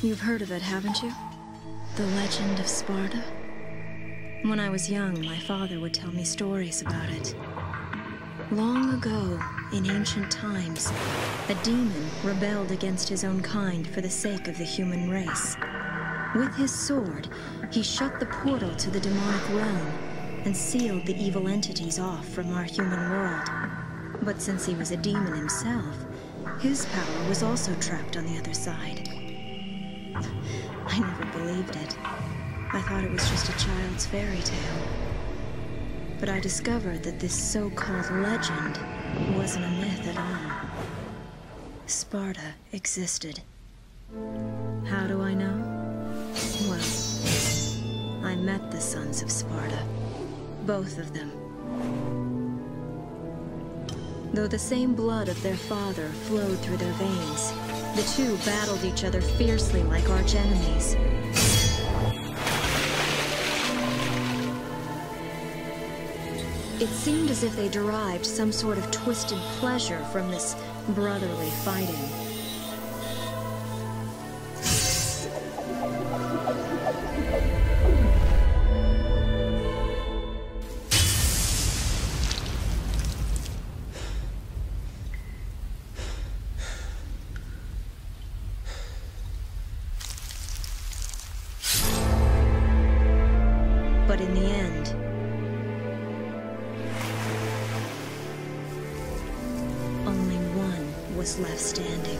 You've heard of it, haven't you? The legend of Sparda? When I was young, my father would tell me stories about it. Long ago, in ancient times, a demon rebelled against his own kind for the sake of the human race. With his sword, he shut the portal to the demonic realm and sealed the evil entities off from our human world. But since he was a demon himself, his power was also trapped on the other side. I never believed it. I thought it was just a child's fairy tale. But I discovered that this so-called legend wasn't a myth at all. Sparda existed. How do I know? Well, I met the sons of Sparda. Both of them. Though the same blood of their father flowed through their veins, the two battled each other fiercely like arch-enemies. It seemed as if they derived some sort of twisted pleasure from this brotherly fighting. But in the end, only one was left standing.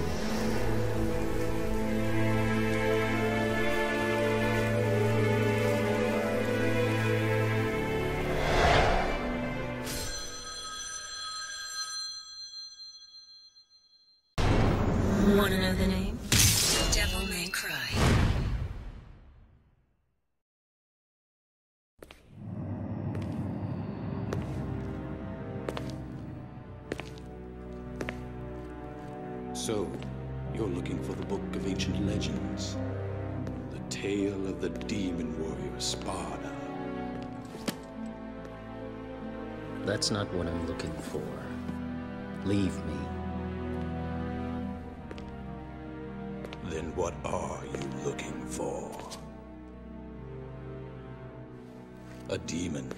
Want to know the name? Devil May Cry. So, you're looking for the Book of Ancient Legends, the tale of the demon warrior Sparda. That's not what I'm looking for. Leave me. Then what are you looking for? A demon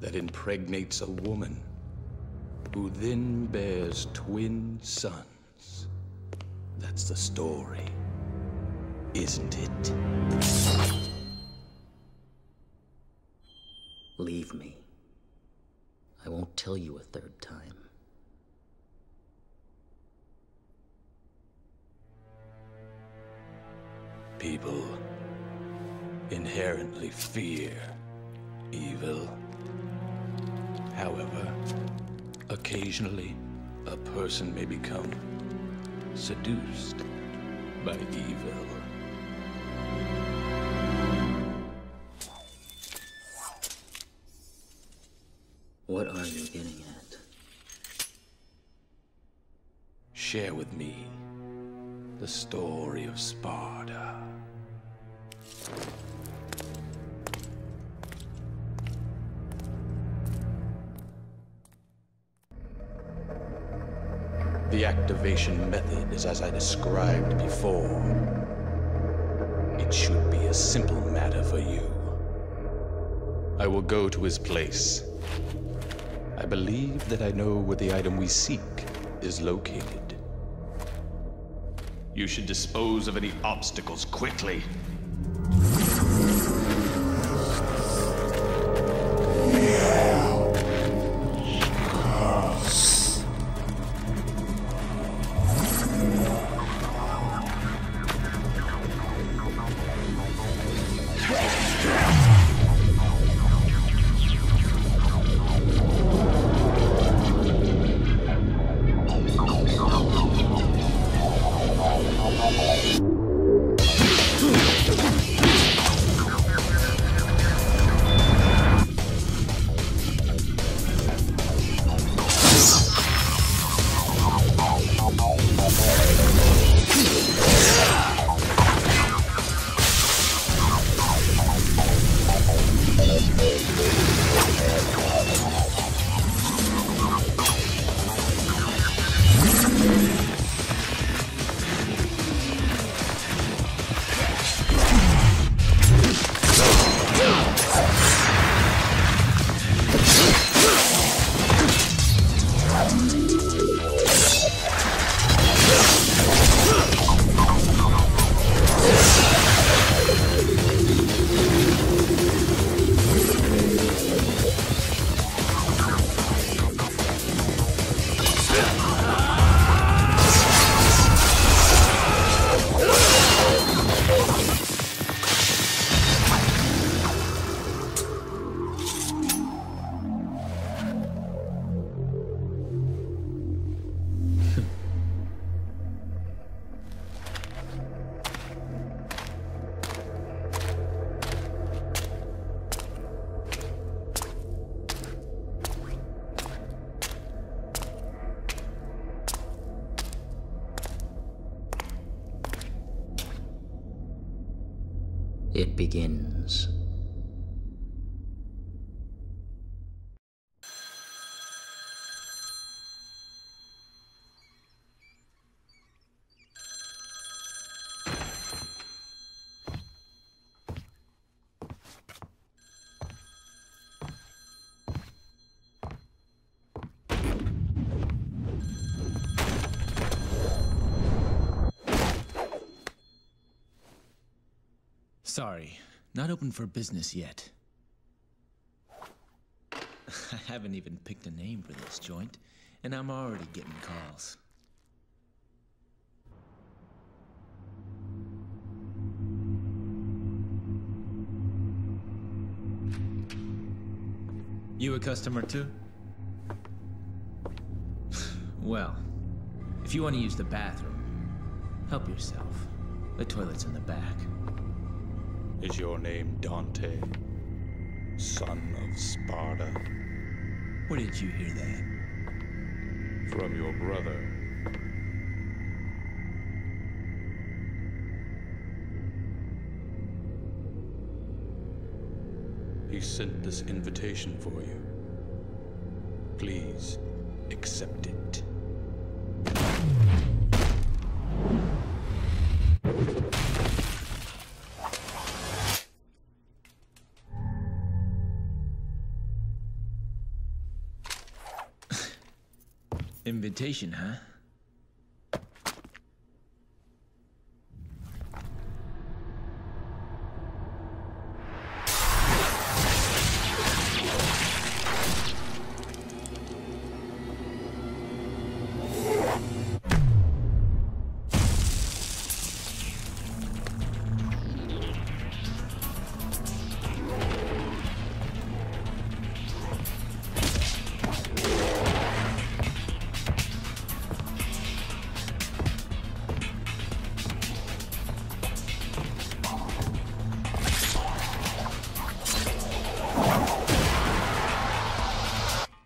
that impregnates a woman, who then bears twin sons. That's the story, isn't it? Leave me. I won't tell you a third time. People inherently fear evil. However, occasionally, a person may become seduced by evil. What are you getting at? Share with me the story of Sparda. The activation method is as I described before. It should be a simple matter for you. I will go to his place. I believe that I know where the item we seek is located. You should dispose of any obstacles quickly. It begins. Sorry, not open for business yet. I haven't even picked a name for this joint, and I'm already getting calls. You a customer too? Well, if you want to use the bathroom, help yourself. The toilet's in the back. Is your name Dante, son of Sparda? Where did you hear that? From your brother. He sent this invitation for you. Please accept it. Invitation, huh?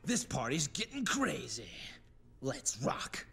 This party's getting crazy. Let's rock.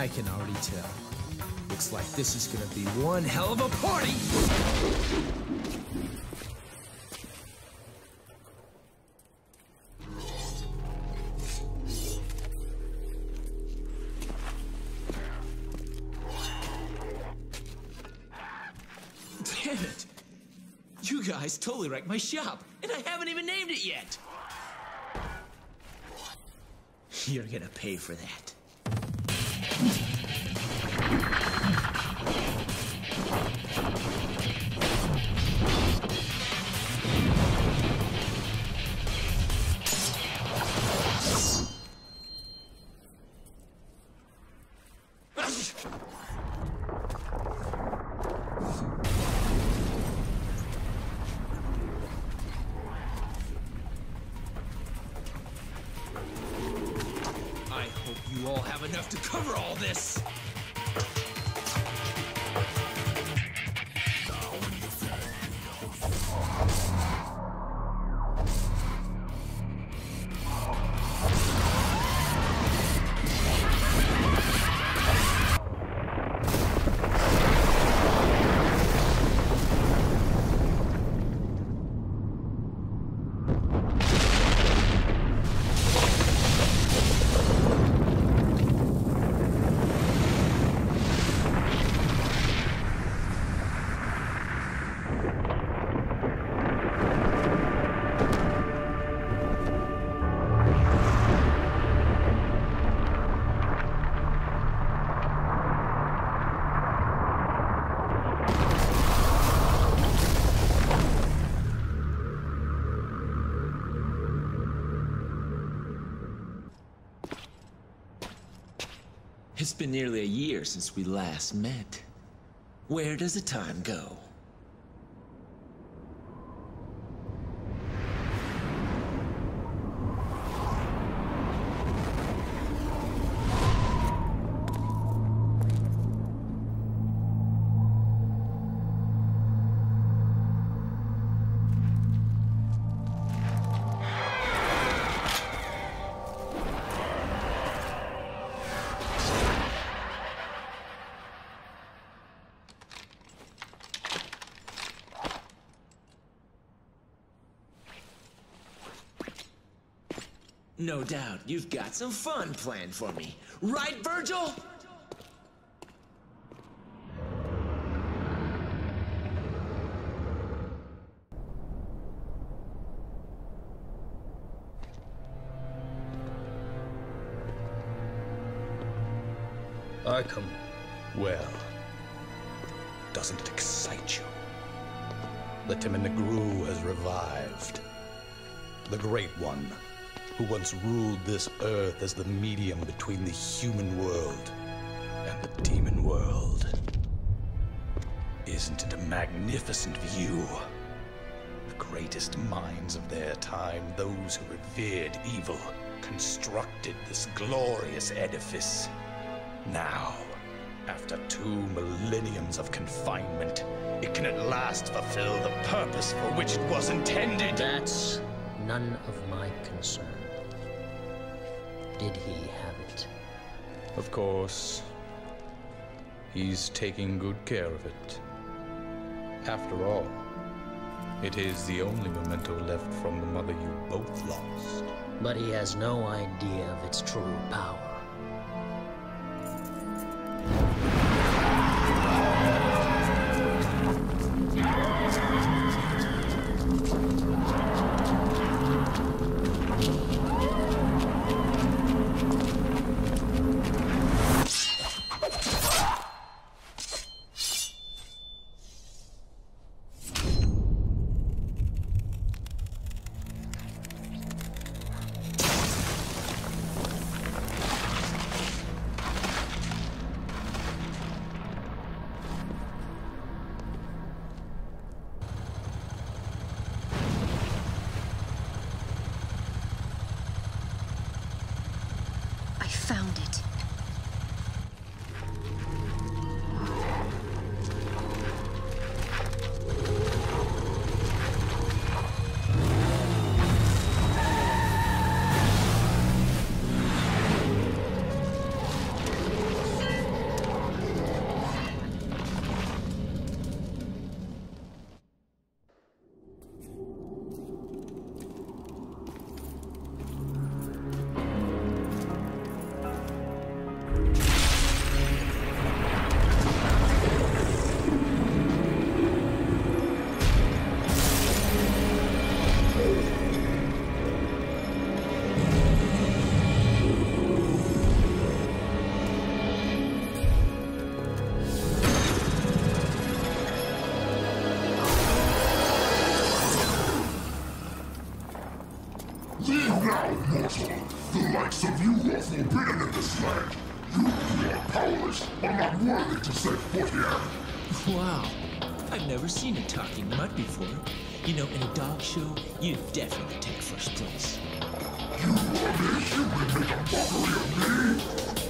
I can already tell. Looks like this is gonna be one hell of a party! Damn it! You guys totally wrecked my shop, and I haven't even named it yet! You're gonna pay for that. you all have enough to cover all this. It's been nearly a year since we last met. Where does the time go? No doubt, you've got some fun planned for me. Right, Vergil? Arkham. Well, doesn't it excite you? The Temen-ni-gru has revived. The Great One, who once ruled this earth as the medium between the human world and the demon world. Isn't it a magnificent view? The greatest minds of their time, those who revered evil, constructed this glorious edifice. Now, after 2 millenniums of confinement, it can at last fulfill the purpose for which it was intended. That's none of my concern. Did he have it? Of course. He's taking good care of it. After all, it is the only memento left from the mother you both lost. But he has no idea of its true power. Found it. Wow, I've never seen a talking mutt before. You know, in a dog show, you'd definitely take first place. You want me? You would make a mockery of me?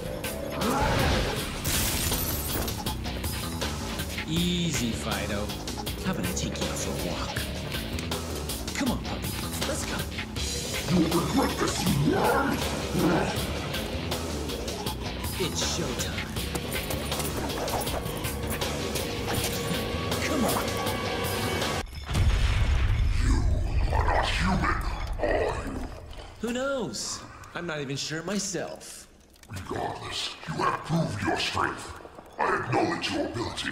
Easy, Fido. How about I take you out for a walk? Come on, puppy. Let's go. You'll regret this, you nerd! It's showtime. Come on. You are not human, are you? Who knows? I'm not even sure myself. Regardless, you have proved your strength. I acknowledge your ability.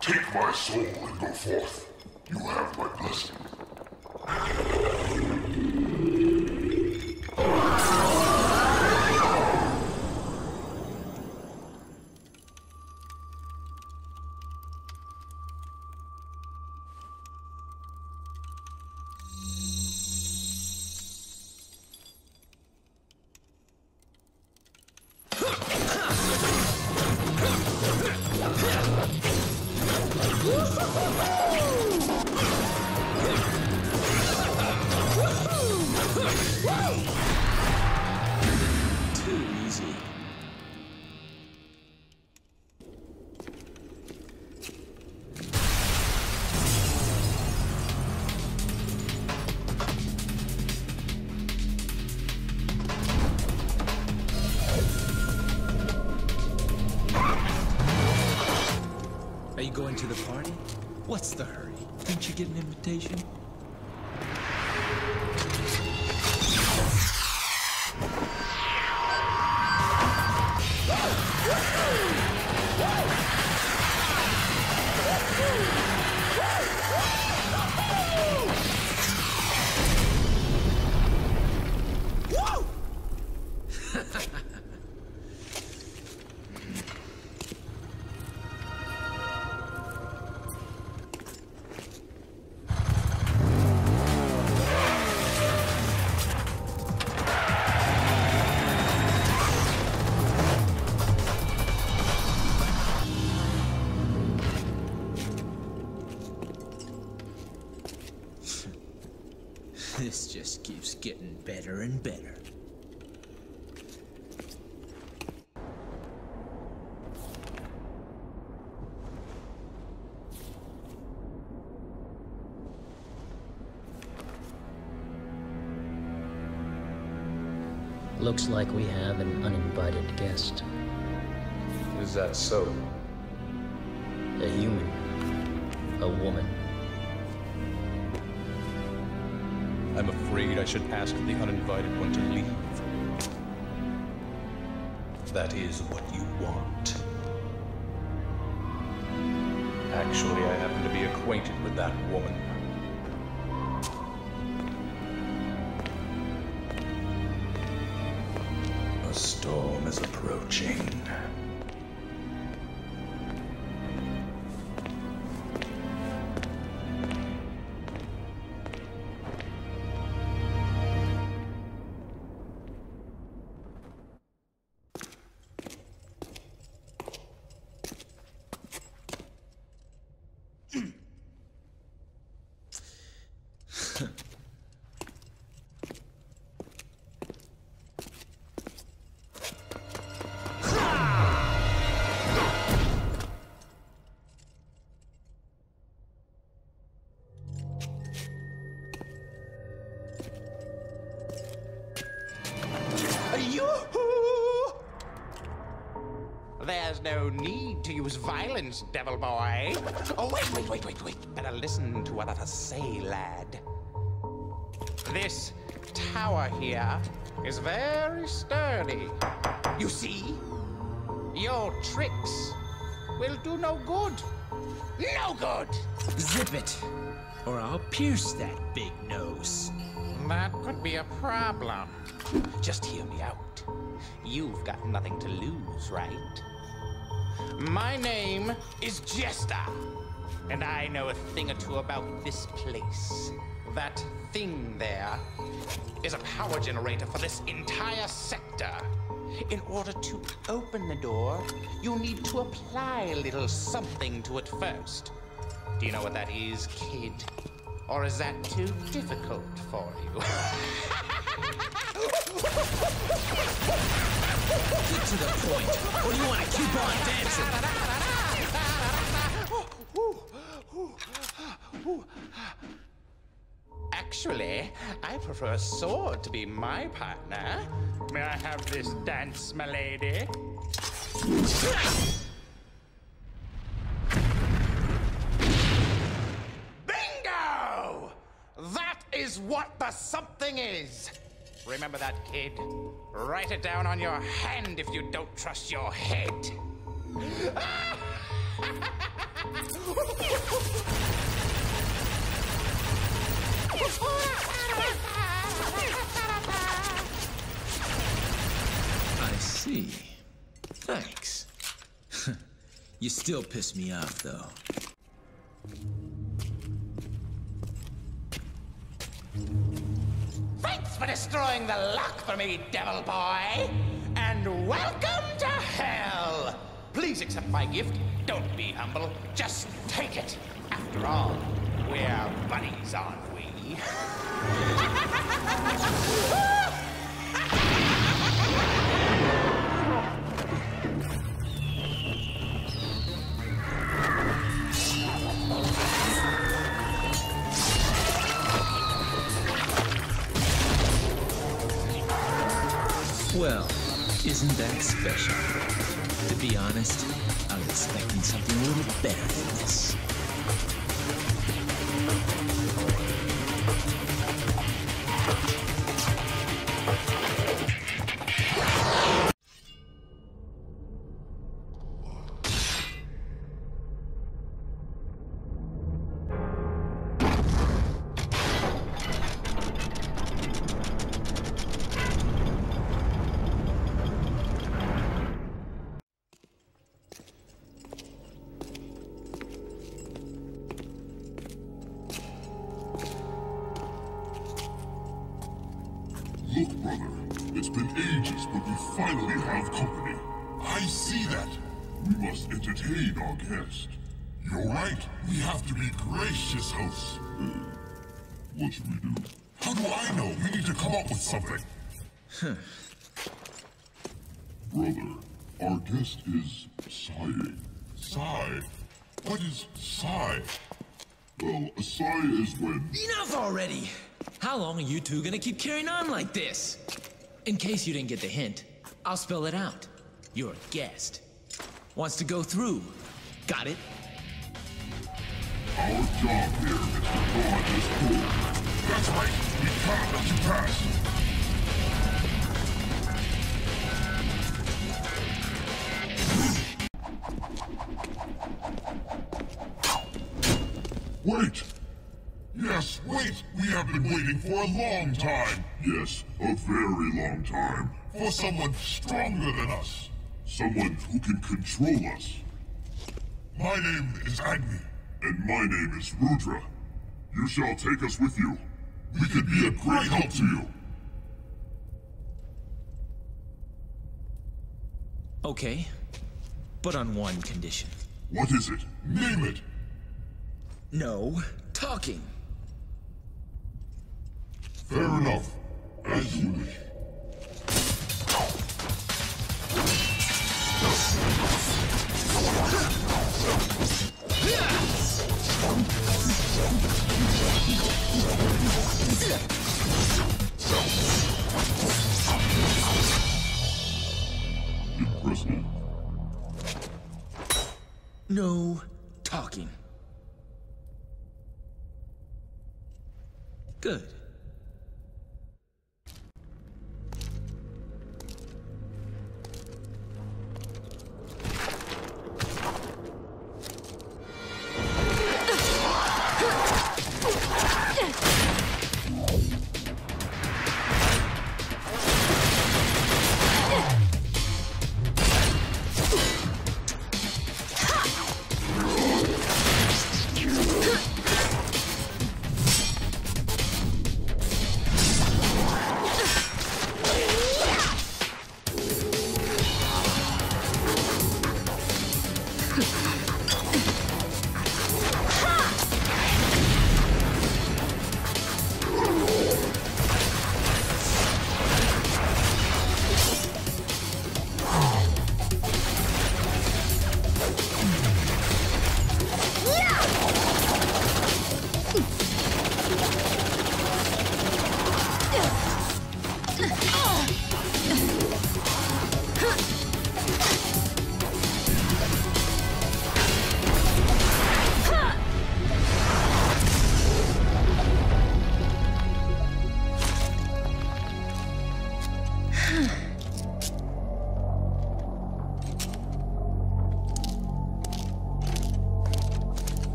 Take my soul and go forth. You have my blessing. Going to the party? What's the hurry? Didn't you get an invitation? This just keeps getting better and better. Looks like we have an uninvited guest. Is that so? A human. A woman. I'm afraid I should ask the uninvited one to leave. That is what you want. Actually, I happen to be acquainted with that woman. A storm is approaching. There's no need to use violence, devil boy. Oh, wait. Better listen to what I say, lad. This tower here is very sturdy. You see? Your tricks will do no good. No good! Zip it, or I'll pierce that big nose. That could be a problem. Just hear me out. You've got nothing to lose, right? My name is Jester, and I know a thing or two about this place. That thing there is a power generator for this entire sector. In order to open the door, you'll need to apply a little something to it first. Do you know what that is, kid? Or is that too difficult for you? Get to the point. Or do you want to keep on dancing? Actually, I prefer a sword to be my partner. May I have this dance, my lady? Bingo! That is what the something is. Remember that, kid. Write it down on your hand if you don't trust your head. I see. Thanks. You still piss me off, though. Thanks for destroying the lock for me, devil boy! And welcome to hell! Please accept my gift. Don't be humble. Just take it. After all, we're buddies, aren't we? Well, isn't that special? To be honest, I was expecting something a little better than this. What should we do? How do I know? We need to come up with something. Brother, our guest is sighing. Sigh? What is sigh? Well, a sigh is when... Enough already! How long are you two gonna keep carrying on like this? In case you didn't get the hint, I'll spell it out. Your guest wants to go through. Got it? Our job here is to guard this pool. That's right! We can't let you pass! Wait! Yes, wait! We have been waiting for a long time! Yes, a very long time. For someone stronger than us. Someone who can control us. My name is Agni. And my name is Rudra. You shall take us with you. We could be a great help to you. Okay, but on one condition. What is it? Name it! No talking. Fair enough. As you wish. Impressive. No talking. Good.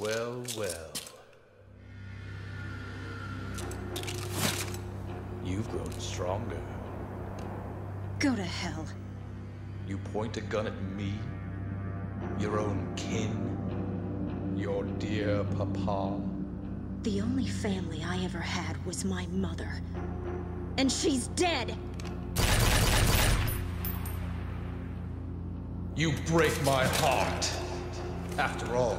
Well, well. You've grown stronger. Go to hell. You point a gun at me? Your own kin? Your dear papa? The only family I ever had was my mother. And she's dead! You break my heart! After all,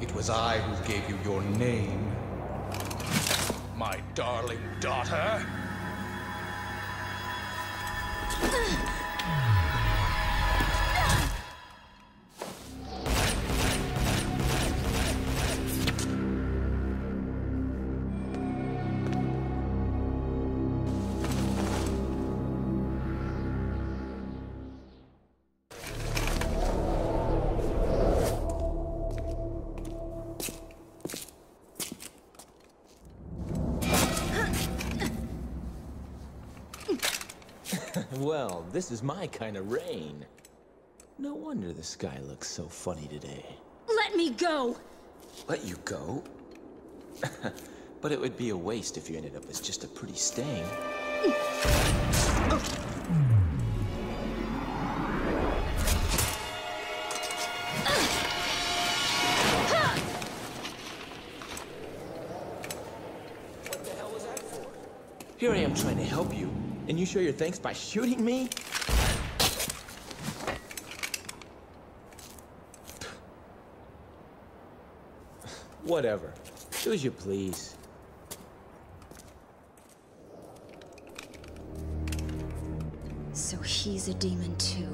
it was I who gave you your name, my darling daughter. Well, this is my kind of rain. No wonder the sky looks so funny today. Let me go! Let you go? But it would be a waste if you ended up as just a pretty stain. What the hell was that for? Here I am trying to help you. And you show your thanks by shooting me? Whatever. Do as you please. So he's a demon too.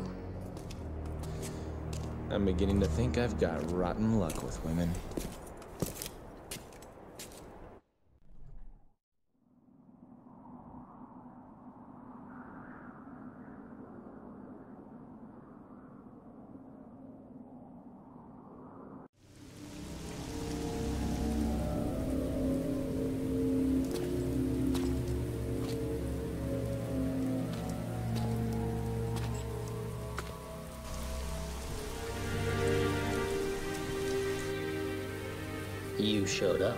I'm beginning to think I've got rotten luck with women. You showed up.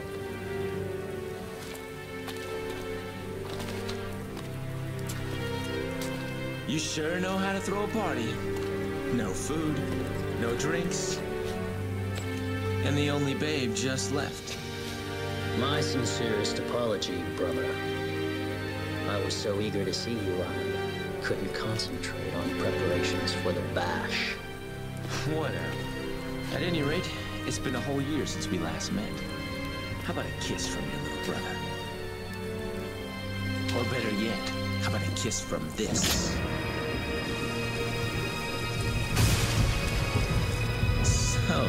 You sure know how to throw a party. No food, no drinks, and the only babe just left. My sincerest apology, brother. I was so eager to see you, I couldn't concentrate on preparations for the bash. Whatever. At any rate, it's been a whole year since we last met. How about a kiss from your little brother? Or better yet, how about a kiss from this? So,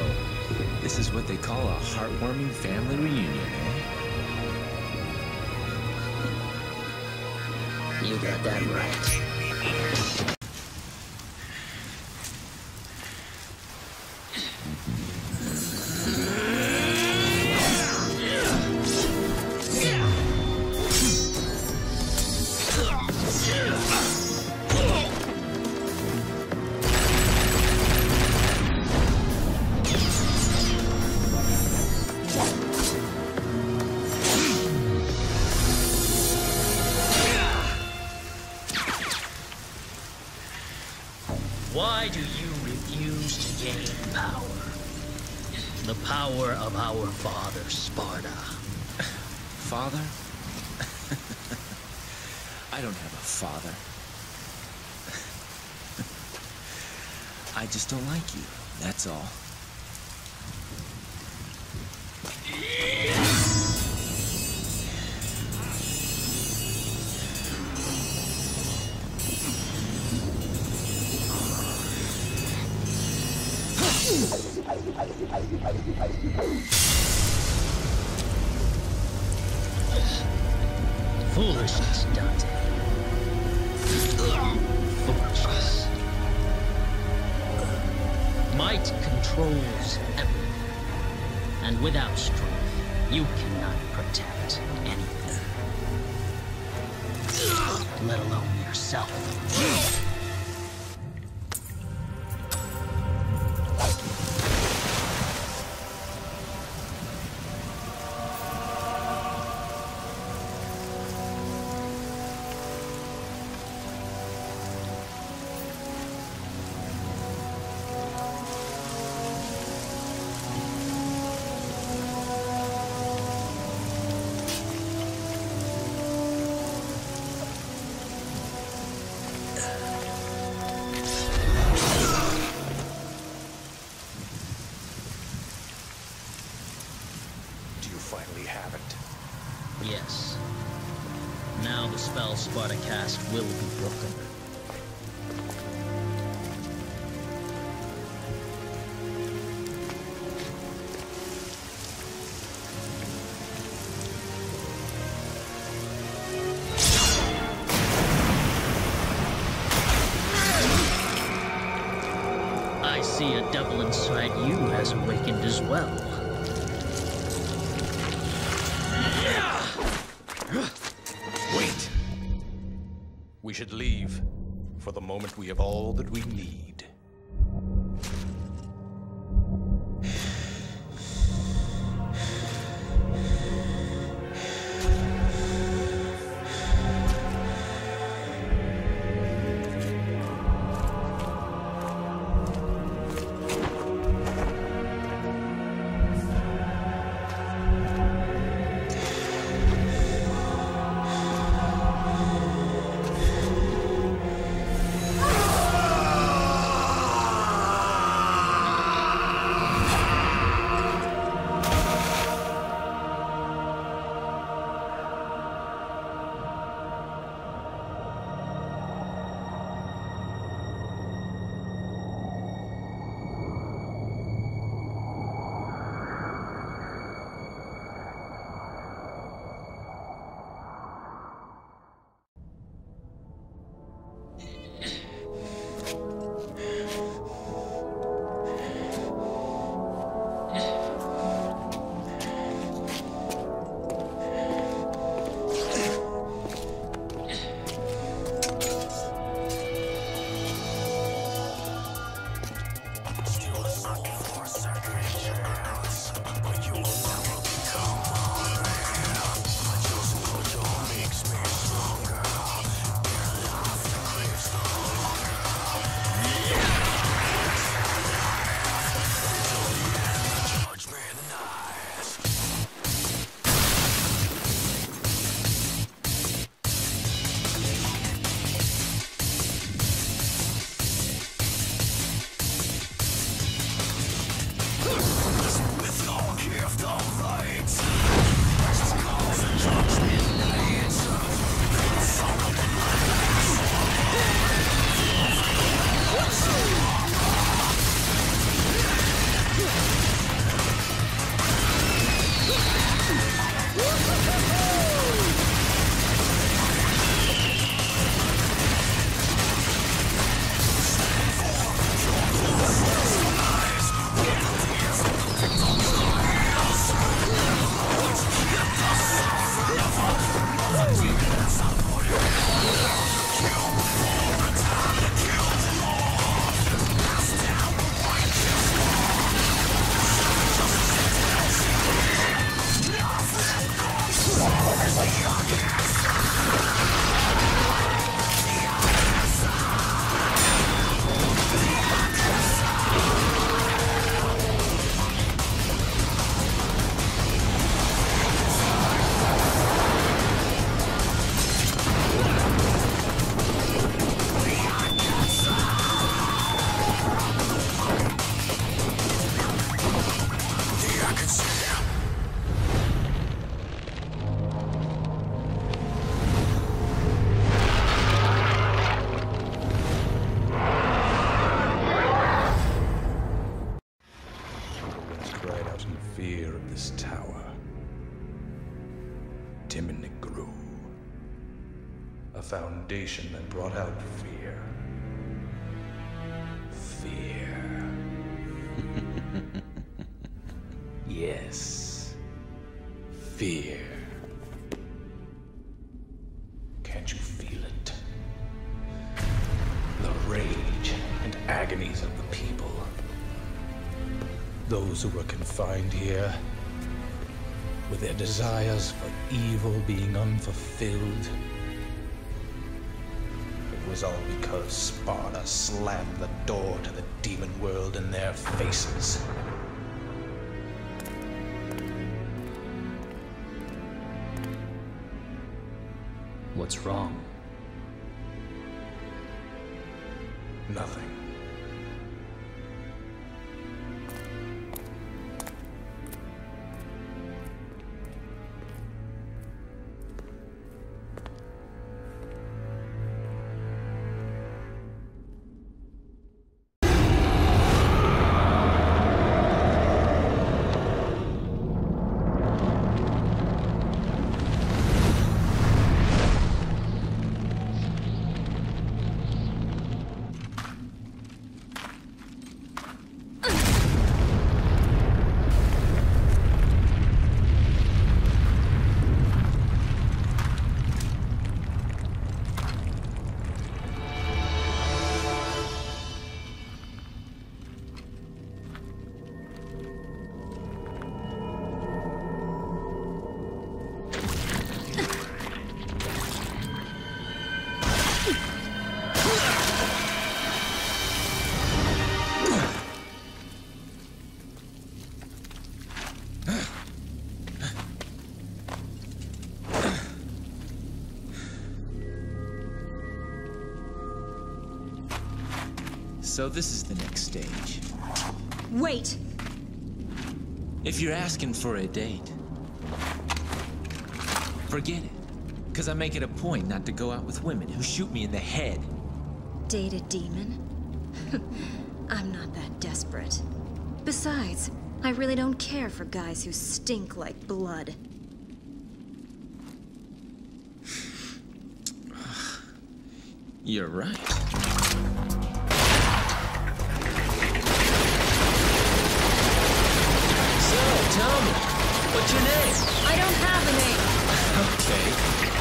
this is what they call a heartwarming family reunion, eh? You got that right. Why do you refuse to gain power? The power of our father, Sparda. Father? I don't have a father. I just don't like you, that's all. Foolishness, Dante. Foolishness. Might controls everything, and without strength, you cannot protect anything, let alone yourself. finally have it. Yes. Now the spell Sparda cast will be broken. We should leave. For the moment, we have all that we need. Temen-ni-gru, a foundation that brought out fear. Fear. Yes. Fear. Can't you feel it? The rage and agonies of the people. Those who were confined here, with their desires for evil being unfulfilled. It was all because Sparda slammed the door to the demon world in their faces. What's wrong? Nothing. So this is the next stage. Wait! If you're asking for a date, forget it. Because I make it a point not to go out with women who shoot me in the head. Date a demon? I'm not that desperate. Besides, I really don't care for guys who stink like blood. You're right. Tell me, what's your name? I don't have a name. Okay,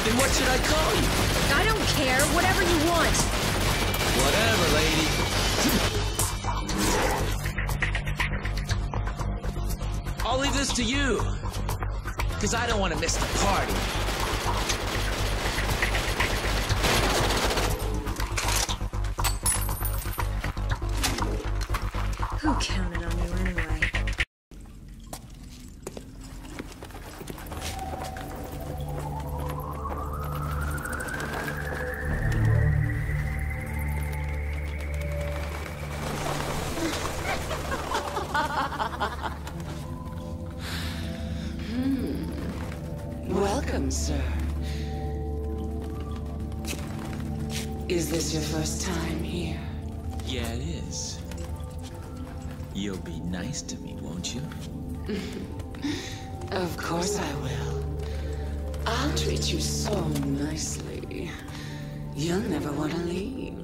then what should I call you? I don't care, whatever you want. Whatever, lady. I'll leave this to you, because I don't want to miss the party. Who counted on you anyway? Of course I will. I'll treat you so nicely. You'll never want to leave.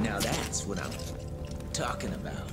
Now that's what I'm talking about.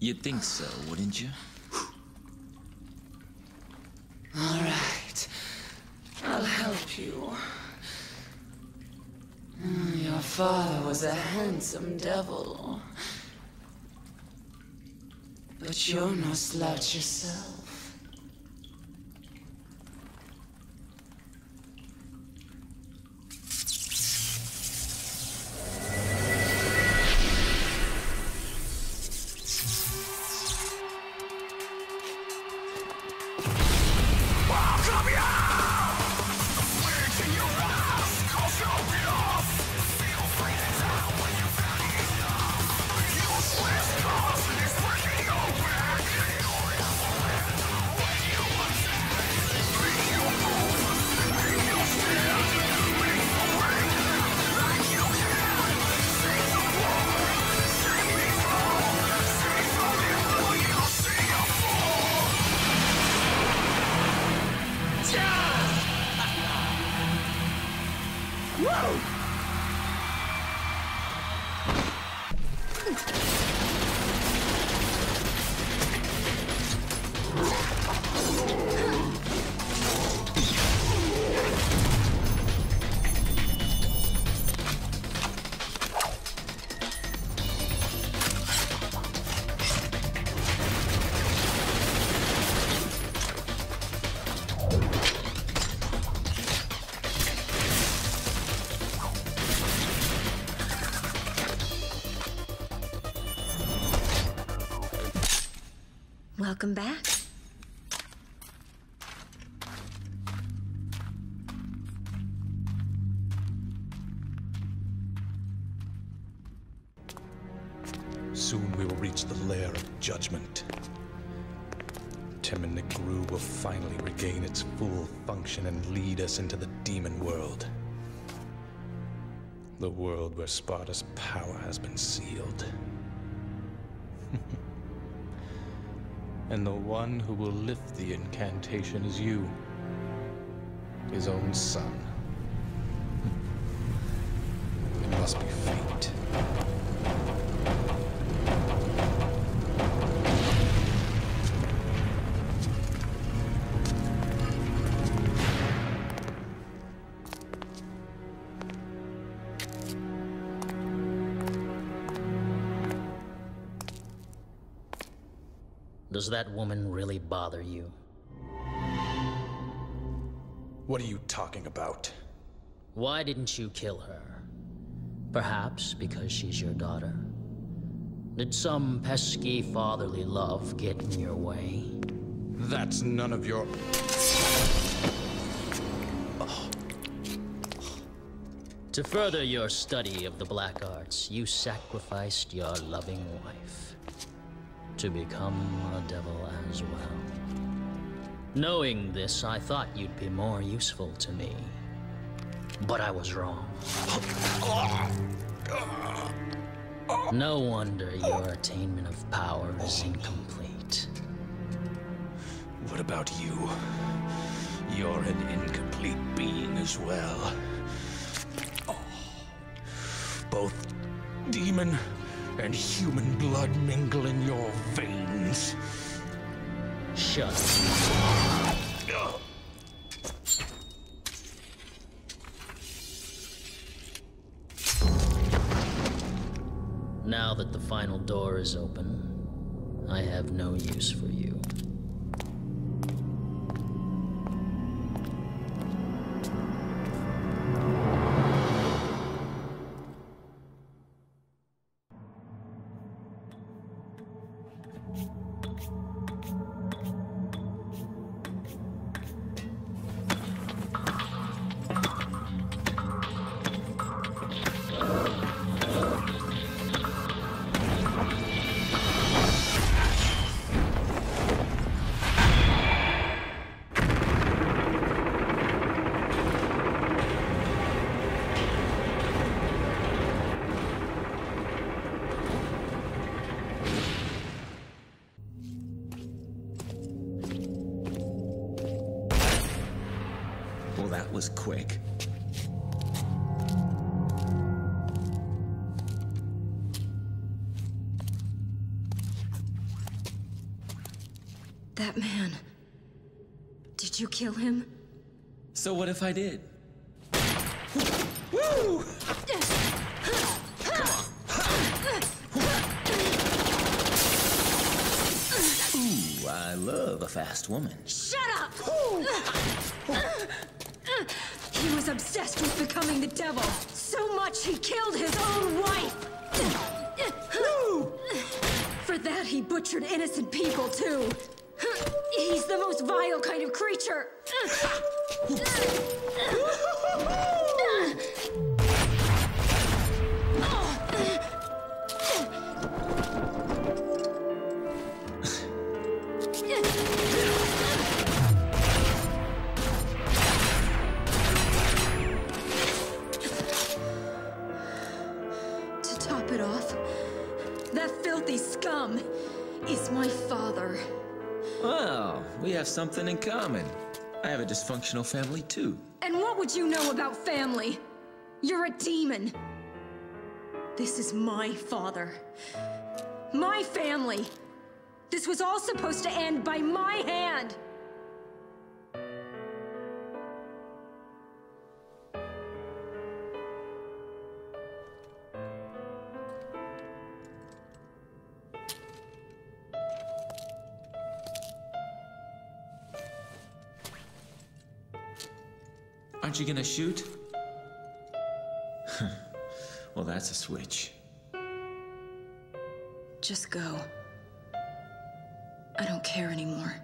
You'd think so, wouldn't you? All right. I'll help you. Your father was a handsome devil. But you're no slouch yourself. Welcome back. Soon we will reach the lair of judgment. Temen-ni-gru will finally regain its full function and lead us into the demon world. The world where Sparda's power has been sealed. And the one who will lift the incantation is you, his own son. It must be fate. Does that woman really bother you? What are you talking about? Why didn't you kill her? Perhaps because she's your daughter. Did some pesky fatherly love get in your way? That's none of your... Oh. To further your study of the black arts, you sacrificed your loving wife to become a devil as well. Knowing this, I thought you'd be more useful to me. But I was wrong. No wonder your attainment of power is incomplete. What about you? You're an incomplete being as well. Both demon and human blood mingle in your veins. Shut up. Now that the final door is open, I have no use for you. That man... Did you kill him? So what if I did? Woo! Come on. Ooh, I love a fast woman. Shut up! He was obsessed with becoming the devil. So much he killed his own wife! Woo! For that he butchered innocent people too. He's the most vile kind of creature! To top it off, that filthy scum is my father. Wow, we have something in common. I have a dysfunctional family, too. And what would you know about family? You're a demon. This is my father. My family. This was all supposed to end by my hand. Aren't you gonna shoot? Well, that's a switch. Just go. I don't care anymore.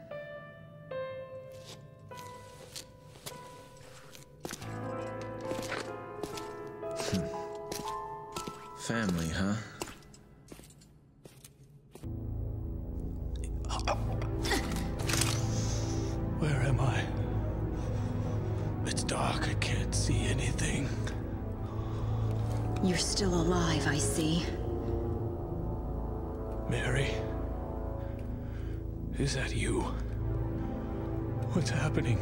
Family, huh? Where am I? It's dark, I can't see anything. You're still alive, I see. Mary, is that you? What's happening?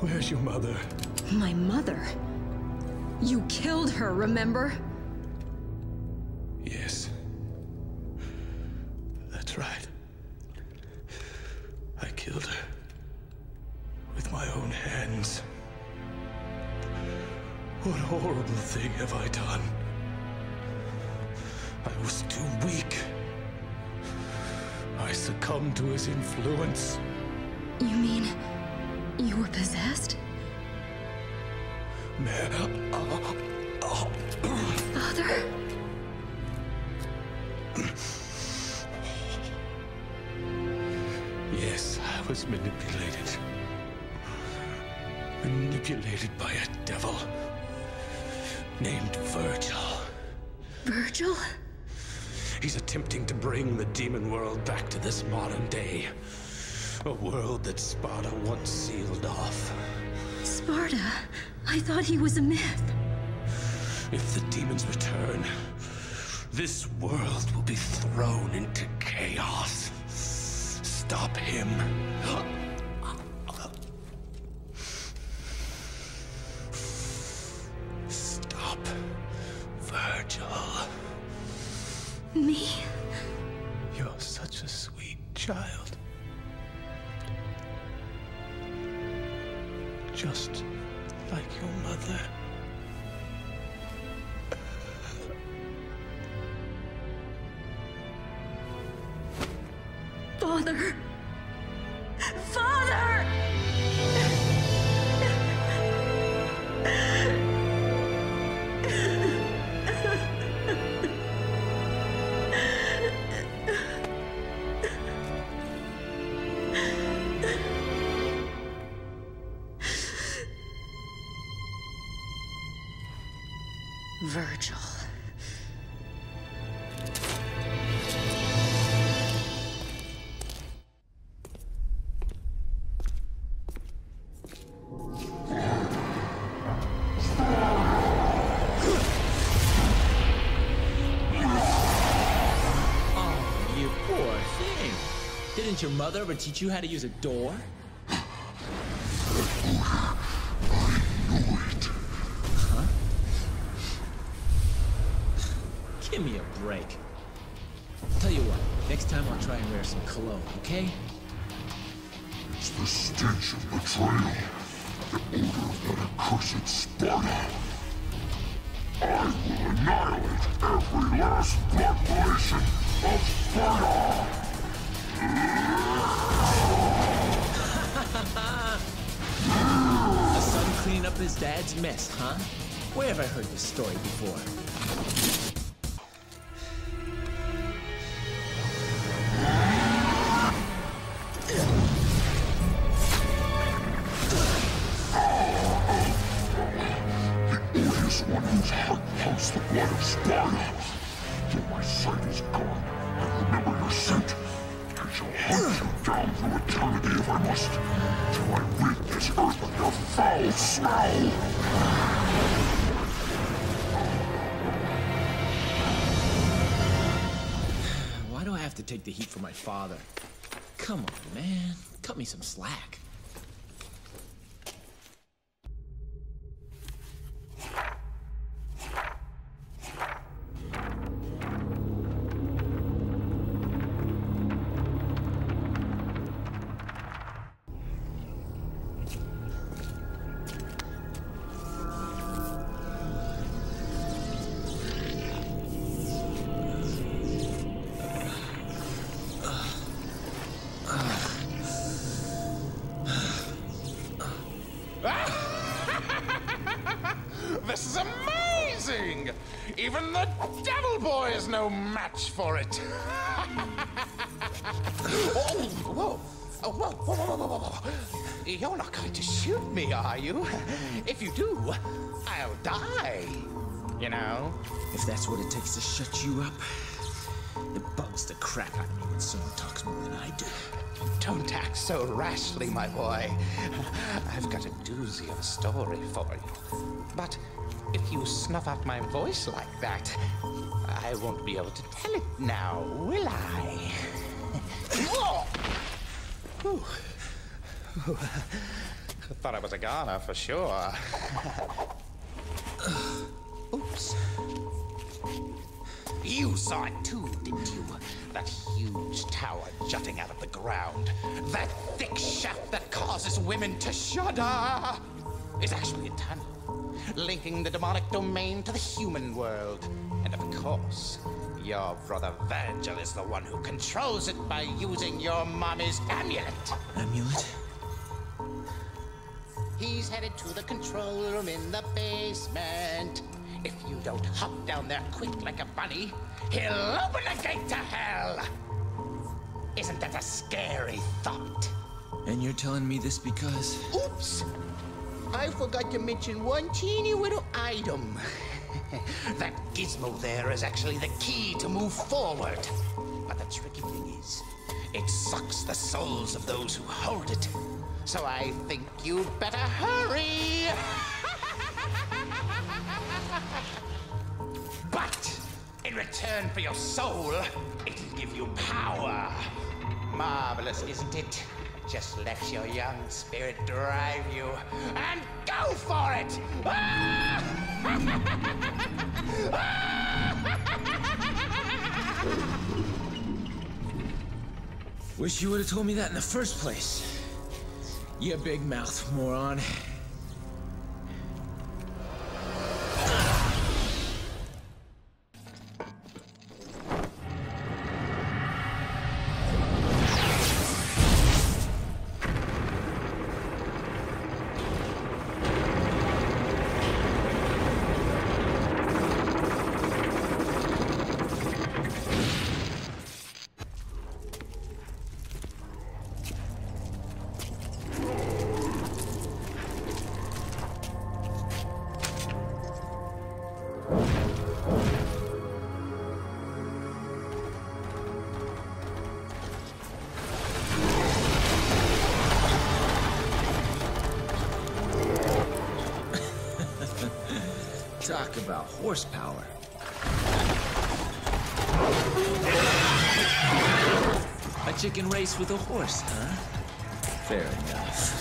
Where's your mother? My mother? You killed her, remember? Yes. That's right. I killed her. My own hands. What horrible thing have I done? I was too weak. I succumbed to his influence. You mean you were possessed? Father? Yes, I was manipulated. Manipulated by a devil named Vergil. Vergil? He's attempting to bring the demon world back to this modern day. A world that Sparda once sealed off. Sparda? I thought he was a myth. If the demons return, this world will be thrown into chaos. Stop him. Stop Vergil. Me? You're such a sweet child. Just like your mother. Father! Father! Vergil. Didn't your mother ever teach you how to use a door? I knew it. Huh? Give me a break. Tell you what, next time I'll try and wear some cologne, okay? It's the stench of betrayal, the odor of that accursed Sparda. I will annihilate every last blood relation of Sparda! A son cleaning up his dad's mess, huh? Where have I heard this story before? The odious one whose heart pumps the blood of Sparda. Though my sight is gone, I remember your scent. I shall hunt you down through eternity if I must, till I rid this earth of your foul smell! Why do I have to take the heat for my father? Come on, man. Cut me some slack. This is amazing! Even the devil boy is no match for it! Whoa. Oh, whoa, whoa, whoa, whoa, whoa. You're not going to shoot me, are you? If you do, I'll die. You know? If that's what it takes to shut you up, it bugs the crap out of me when someone talks more than I do. Don't act so rashly, my boy. I've got a doozy of a story for you. But if you snuff out my voice like that, I won't be able to tell it now, will I? Ooh. Ooh. I thought I was a goner for sure. Oops. You saw it too, didn't you? That huge tower jutting out of the ground. That thick shaft that causes women to shudder is actually a tunnel. linking the demonic domain to the human world. And of course, your brother Vergil is the one who controls it by using your mommy's amulet. Amulet? He's headed to the control room in the basement. If you don't hop down there quick like a bunny, he'll open the gate to hell! Isn't that a scary thought? And you're telling me this because... Oops! I forgot to mention one teeny little item. That gizmo there is actually the key to move forward. But the tricky thing is, it sucks the souls of those who hold it. So I think you'd better hurry! But, in return for your soul, it'll give you power. Marvelous, isn't it? Just let your young spirit drive you, and go for it! Wish you would have told me that in the first place. You big mouth, moron. Talk about horsepower. A chicken race with a horse, huh? Fair enough.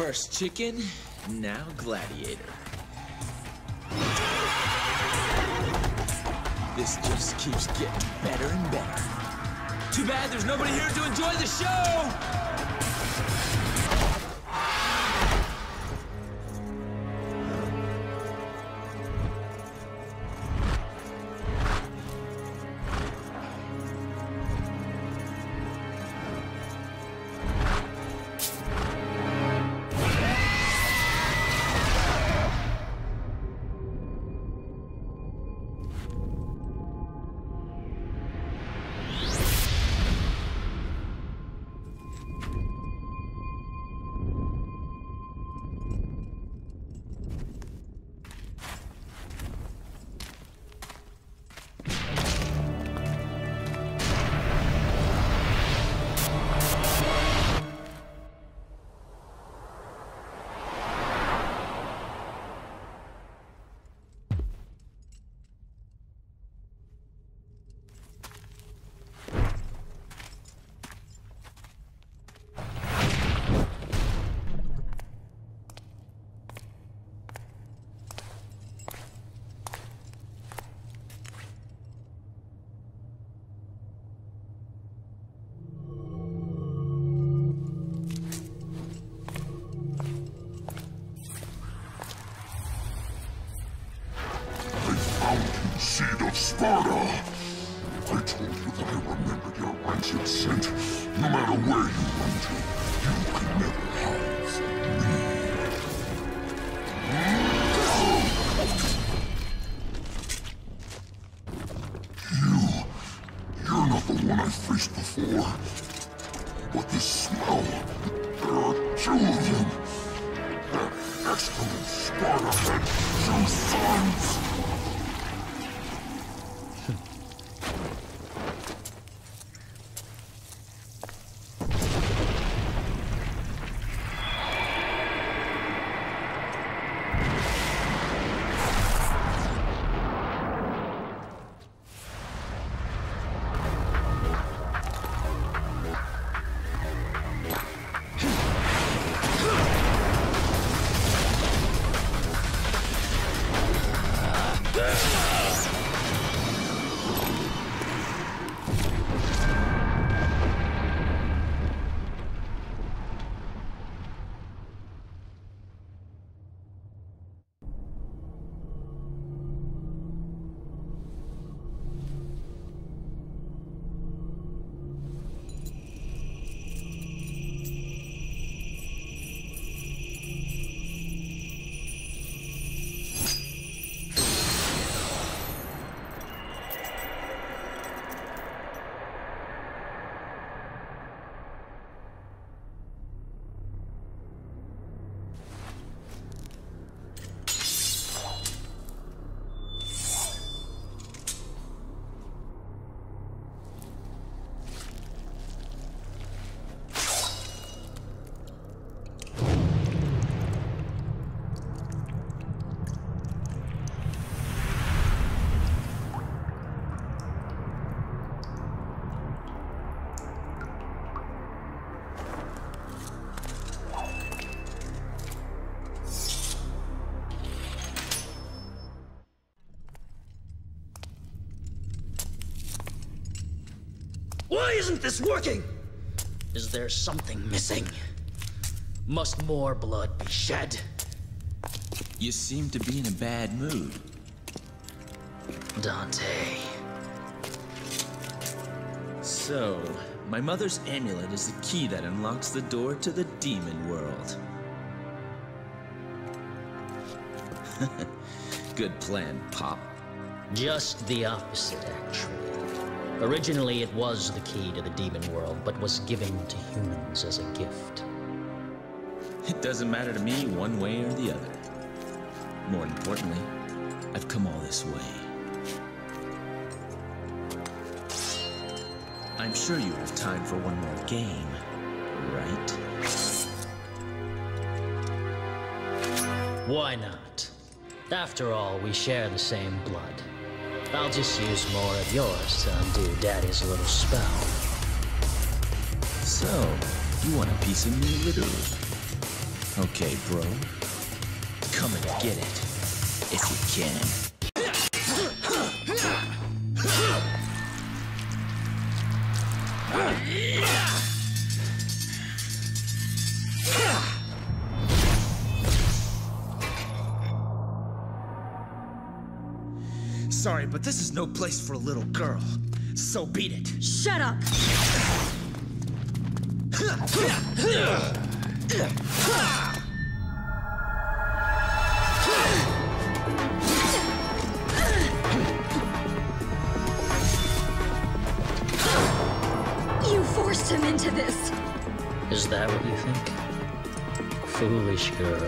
First chicken, now gladiator. This just keeps getting better and better. Too bad there's nobody here to enjoy the show! Seed of Sparda! I told you that I remembered your rancid scent. No matter where you run to, you can never hide from me. You're not the one I faced before. But this smell... There are two of them! That excellent Sparda had two sons! Why isn't this working? Is there something missing? Must more blood be shed? You seem to be in a bad mood. Dante. So, my mother's amulet is the key that unlocks the door to the demon world. Good plan, Pop. Just the opposite, actually. Originally, it was the key to the demon world, but was given to humans as a gift. It doesn't matter to me one way or the other. More importantly, I've come all this way. I'm sure you have time for one more game, right? Why not? After all, we share the same blood. I'll just use more of yours to undo Daddy's little spell. So, you want a piece of me, literally? Okay, bro. Come and get it, if you can. Sorry, but this is no place for a little girl. So beat it. Shut up! Him into this. Is that what you think? Foolish girl.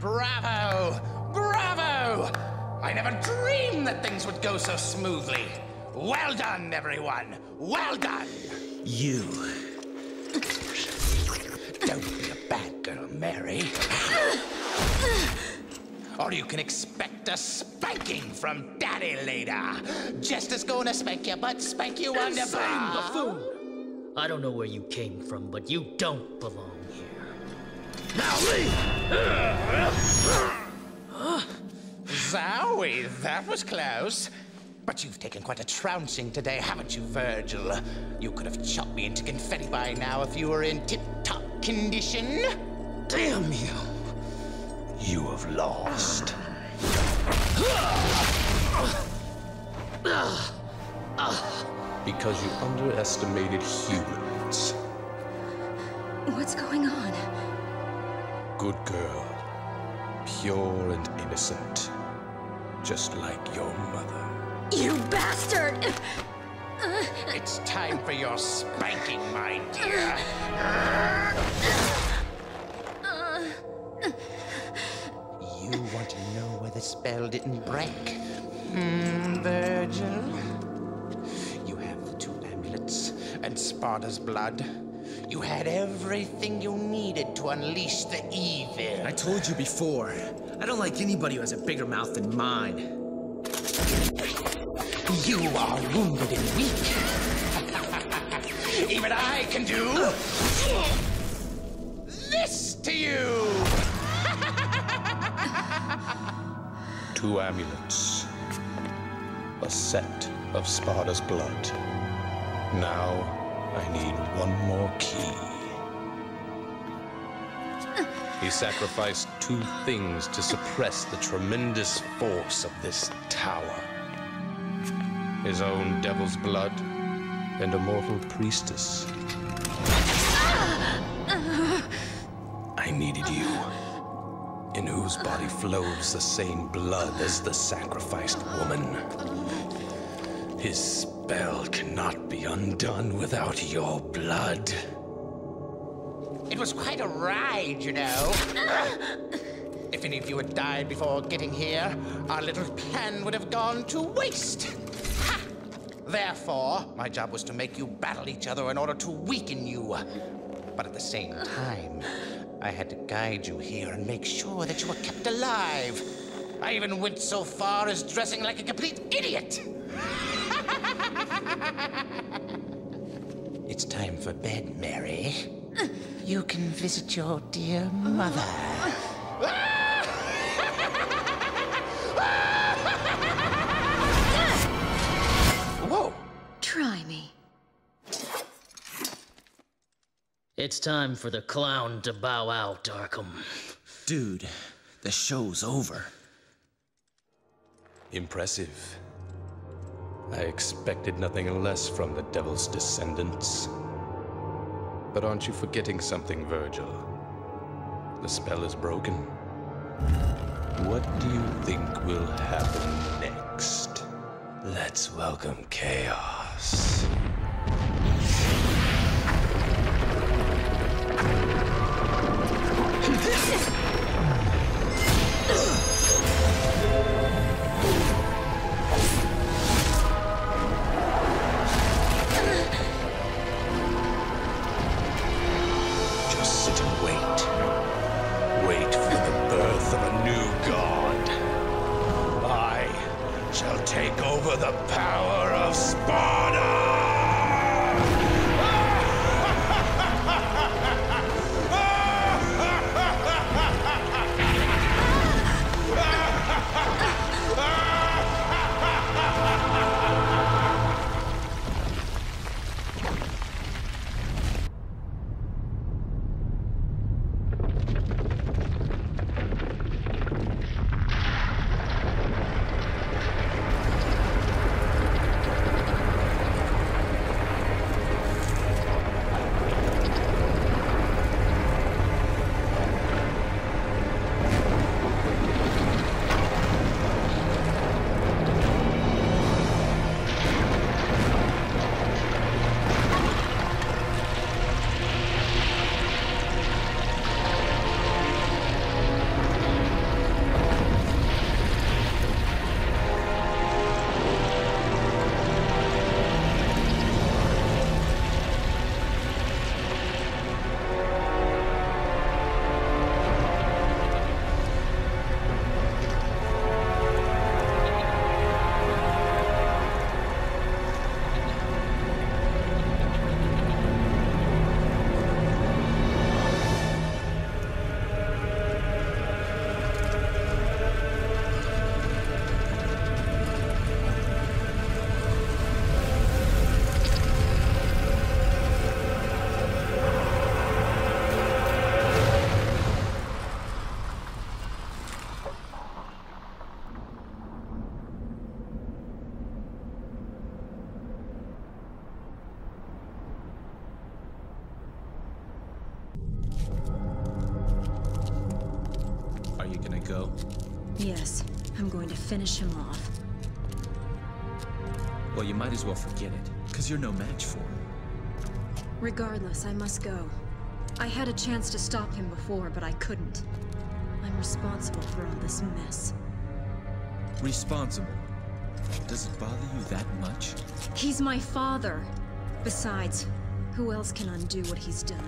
Bravo! Bravo! I never dreamed that things would go so smoothly. Well done, everyone! Well done! You... Don't be a bad girl, Mary. Or you can expect a spanking from Daddy later. Jester's gonna spank you, but spank you on the bar. Buffoon! I don't know where you came from, but you don't belong here. Now leave! Zowie, that was close. But you've taken quite a trouncing today, haven't you, Vergil? You could have chopped me into confetti by now if you were in tip-top condition. Damn you. You have lost. Because you underestimated humans. What's going on? Good girl. Pure and innocent. Just like your mother. You bastard! It's time for your spanking, my dear. You want to know where the spell didn't break? Vergil? You have the two amulets and Sparda's blood. You had everything you needed to unleash the evil. I told you before, I don't like anybody who has a bigger mouth than mine. You are wounded and weak. Even I can do this to you. Two amulets. A set of Sparda's blood. Now I need one more key. He sacrificed two things to suppress the tremendous force of this tower. His own devil's blood, and a mortal priestess. I needed you, in whose body flows the same blood as the sacrificed woman. His spell cannot be undone without your blood. It was quite a ride, you know. If any of you had died before getting here, our little plan would have gone to waste. Therefore, my job was to make you battle each other in order to weaken you. But at the same time, I had to guide you here and make sure that you were kept alive. I even went so far as dressing like a complete idiot. It's time for bed, Mary. You can visit your dear mother. It's time for the clown to bow out, Arkham. Dude, the show's over. Impressive. I expected nothing less from the Devil's descendants. But aren't you forgetting something, Vergil? The spell is broken. What do you think will happen next? Let's welcome chaos. Just sit and wait. Wait for the birth of a new god. I shall take over the power of Sparda! Yes, I'm going to finish him off. Well, you might as well forget it, because you're no match for him. Regardless, I must go. I had a chance to stop him before, but I couldn't. I'm responsible for all this mess. Responsible? Does it bother you that much? He's my father. Besides, who else can undo what he's done?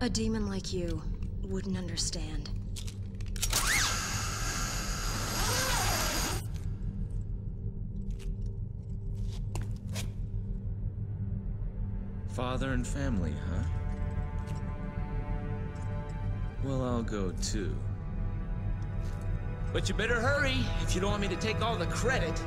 A demon like you wouldn't understand. Father and family, huh? Well, I'll go too. But you better hurry if you don't want me to take all the credit.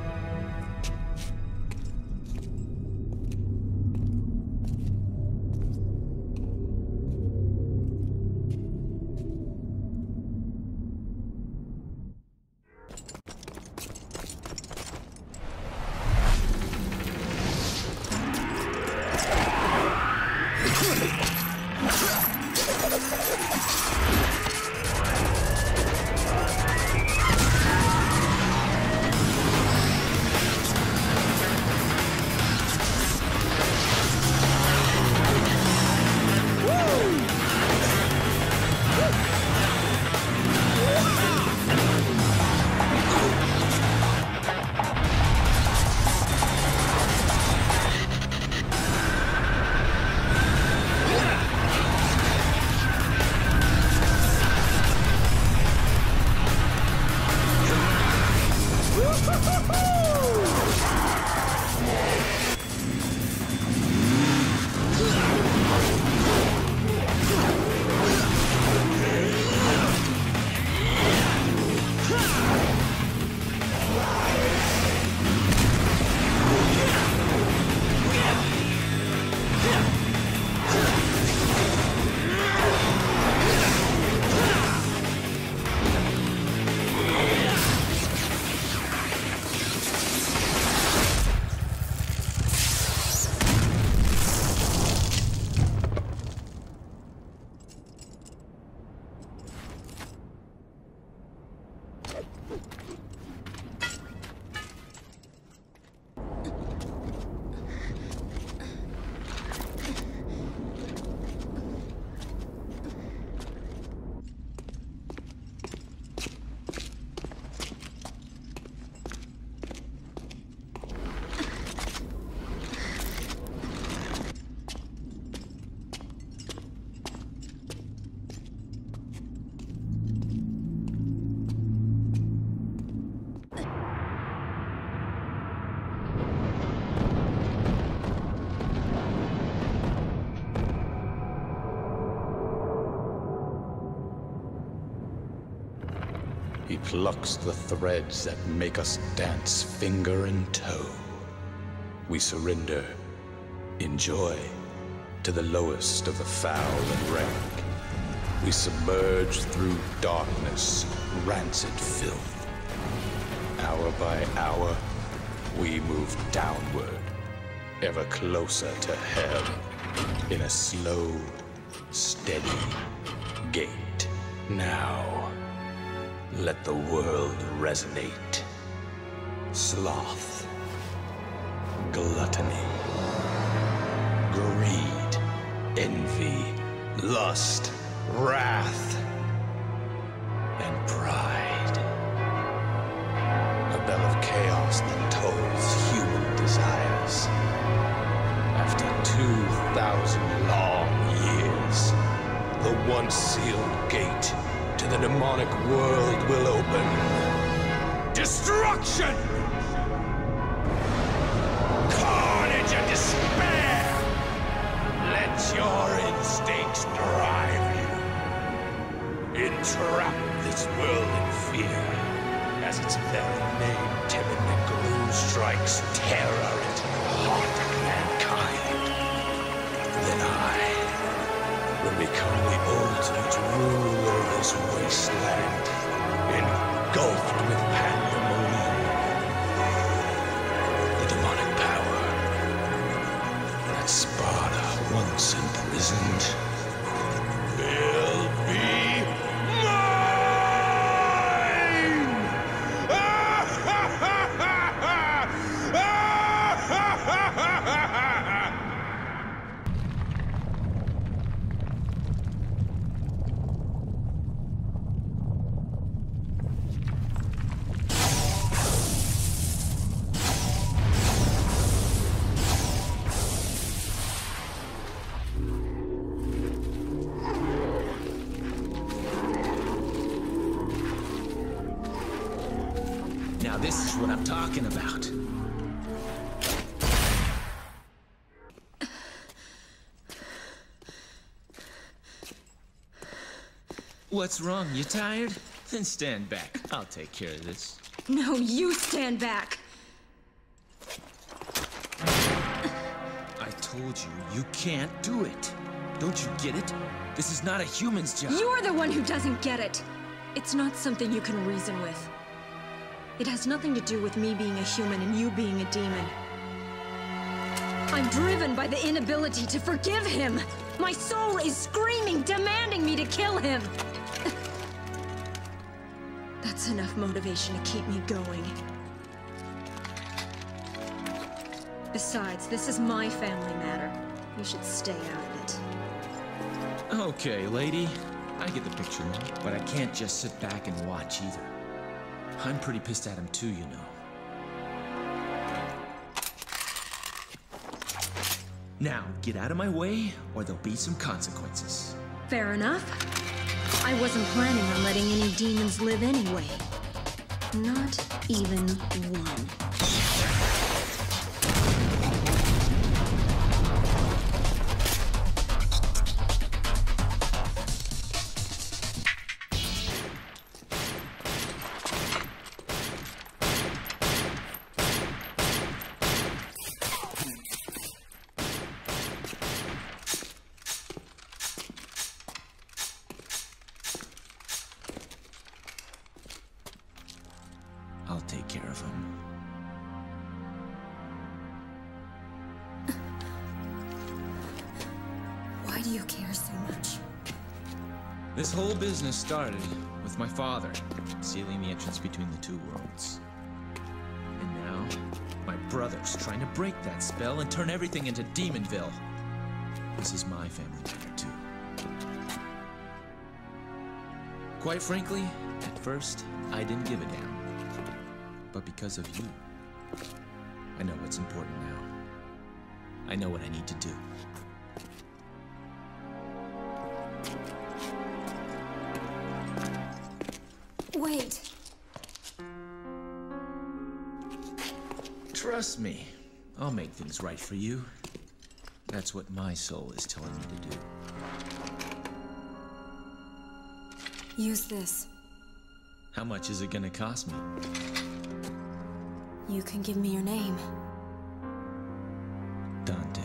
plucks the threads that make us dance finger and toe. We surrender, in joy, to the lowest of the foul and rank. We submerge through darkness, rancid filth. Hour by hour, we move downward, ever closer to hell, in a slow, steady gait. Now, let the world resonate. Sloth, gluttony, greed, envy, lust, wrath, and pride. A bell of chaos that tolls human desires. After 2,000 long years, the once-sealed gate to the demonic world will open. Destruction! Carnage and despair! Let your instincts drive you. Entrap this world in fear, as its very name, Temen-ni-gru, strikes terror into the heart of mankind. Then I will become the ultimate ruler of this wasteland, engulfed with pandemonium. The demonic power that Sparda once imprisoned will be mine! Now this is what I'm talking about. What's wrong? You tired? Then stand back. I'll take care of this. No, you stand back! I told you, you can't do it. Don't you get it? This is not a human's job. You're the one who doesn't get it. It's not something you can reason with. It has nothing to do with me being a human and you being a demon. I'm driven by the inability to forgive him. My soul is screaming, demanding me to kill him. That's enough motivation to keep me going. Besides, this is my family matter. You should stay out of it. Okay, lady. I get the picture now, but I can't just sit back and watch either. I'm pretty pissed at him too, you know. Now, get out of my way, or there'll be some consequences. Fair enough. I wasn't planning on letting any demons live anyway. Not even one. Why do you care so much? This whole business started with my father sealing the entrance between the two worlds. And now, my brother's trying to break that spell and turn everything into Demonville. This is my family matter, too. Quite frankly, at first, I didn't give a damn. But because of you, I know what's important now. I know what I need to do. Wait. Trust me, I'll make things right for you. That's what my soul is telling me to do. Use this. How much is it gonna cost me? You can give me your name. Dante.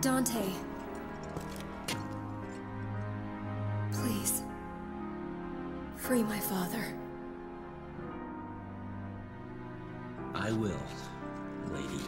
Dante. Please. Free my father. I will, Lady.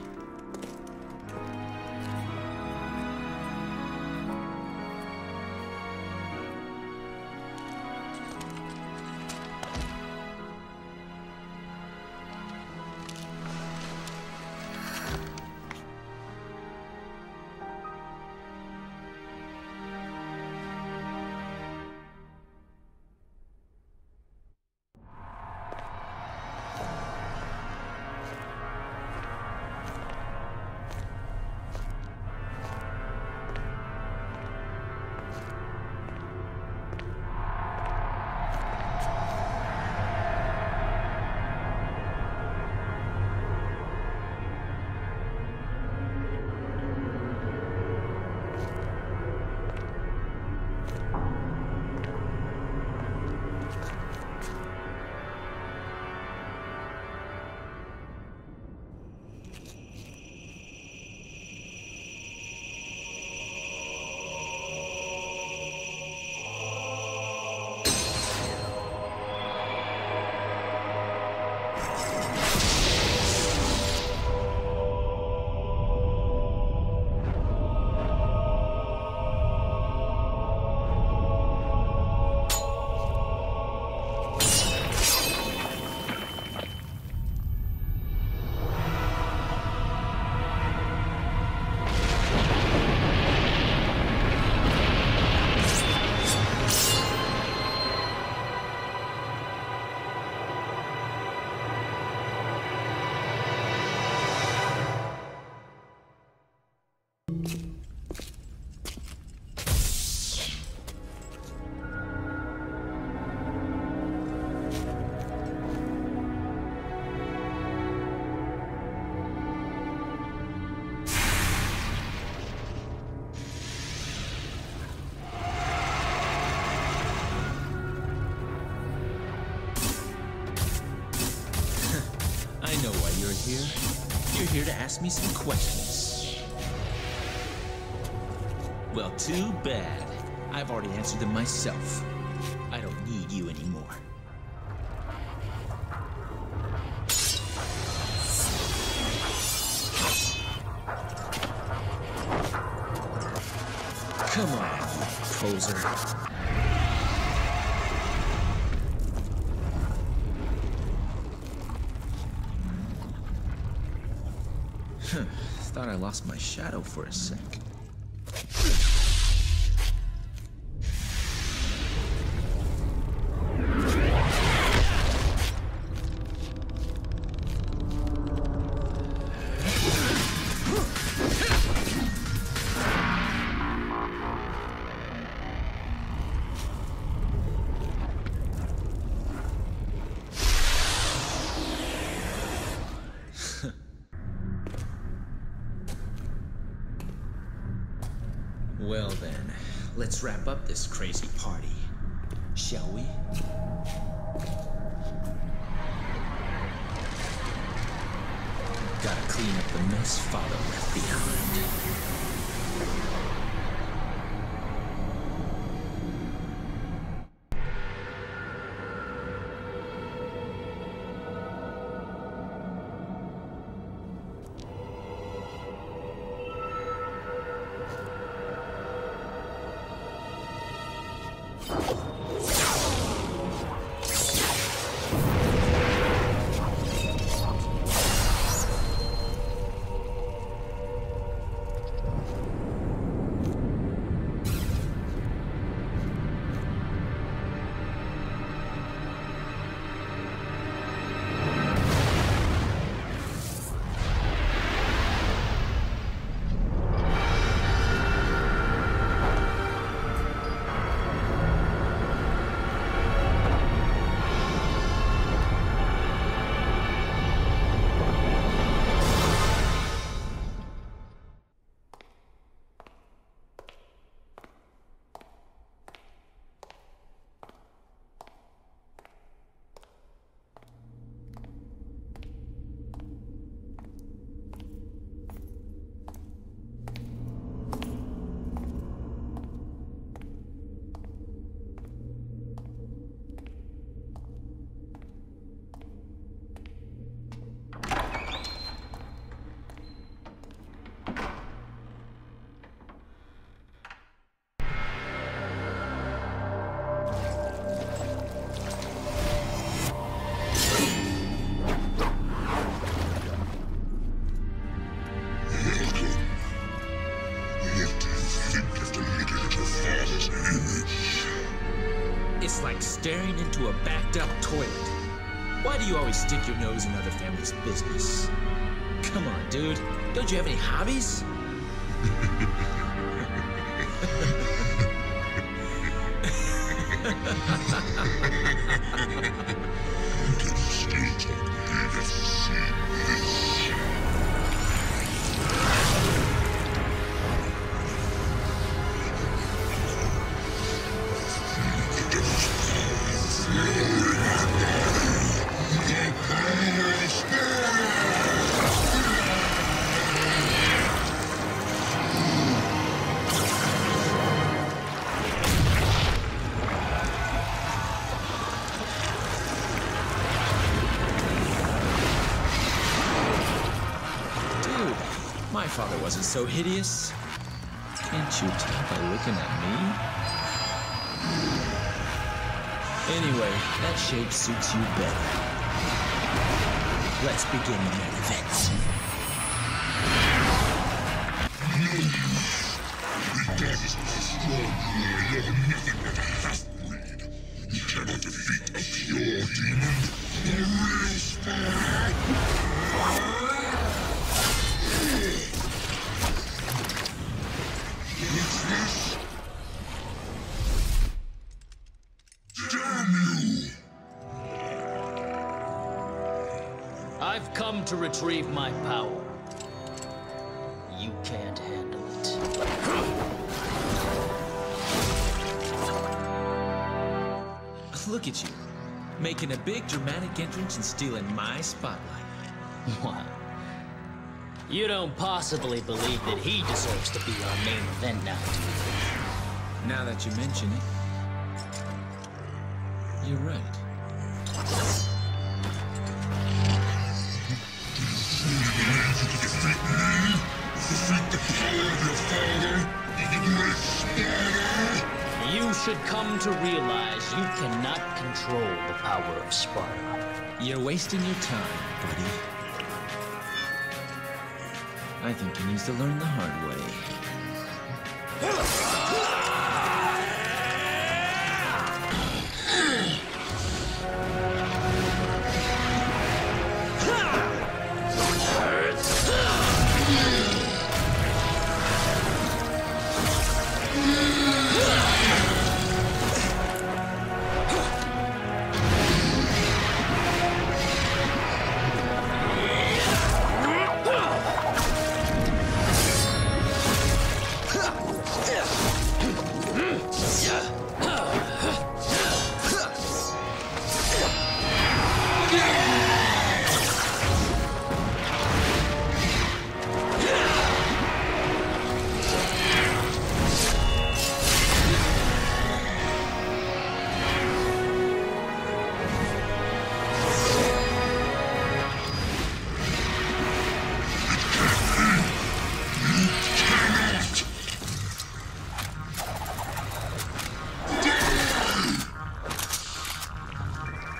You're here to ask me some questions. Well, too bad. I've already answered them myself. I don't need you anymore. Come on, poser. Thought I lost my shadow for a sec. Well then, let's wrap up this crazy party, shall we? Gotta clean up the mess Father left behind. It's like staring into a backed-up toilet. Why do you always stick your nose in other families' business? Come on, dude. Don't you have any hobbies? My father wasn't so hideous. Can't you tell by looking at me? Anyway, that shape suits you better. Let's begin the main event. Because it's strong, I love nothing but half-breed. You cannot defeat a pure demon. The real Sparda. I've come to retrieve my power. You can't handle it. Look at you, making a big dramatic entrance and stealing my spotlight. What? You don't possibly believe that he deserves to be our main event now, do you? Now that you mention it, you're right. You should come to realize you cannot control the power of Sparda. You're wasting your time, buddy. I think he needs to learn the hard way.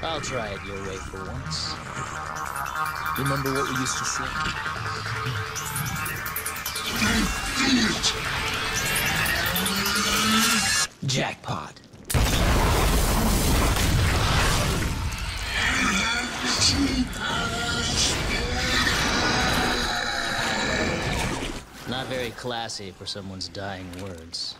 I'll try it your way for once. Remember what we used to say? Jackpot. Not very classy for someone's dying words.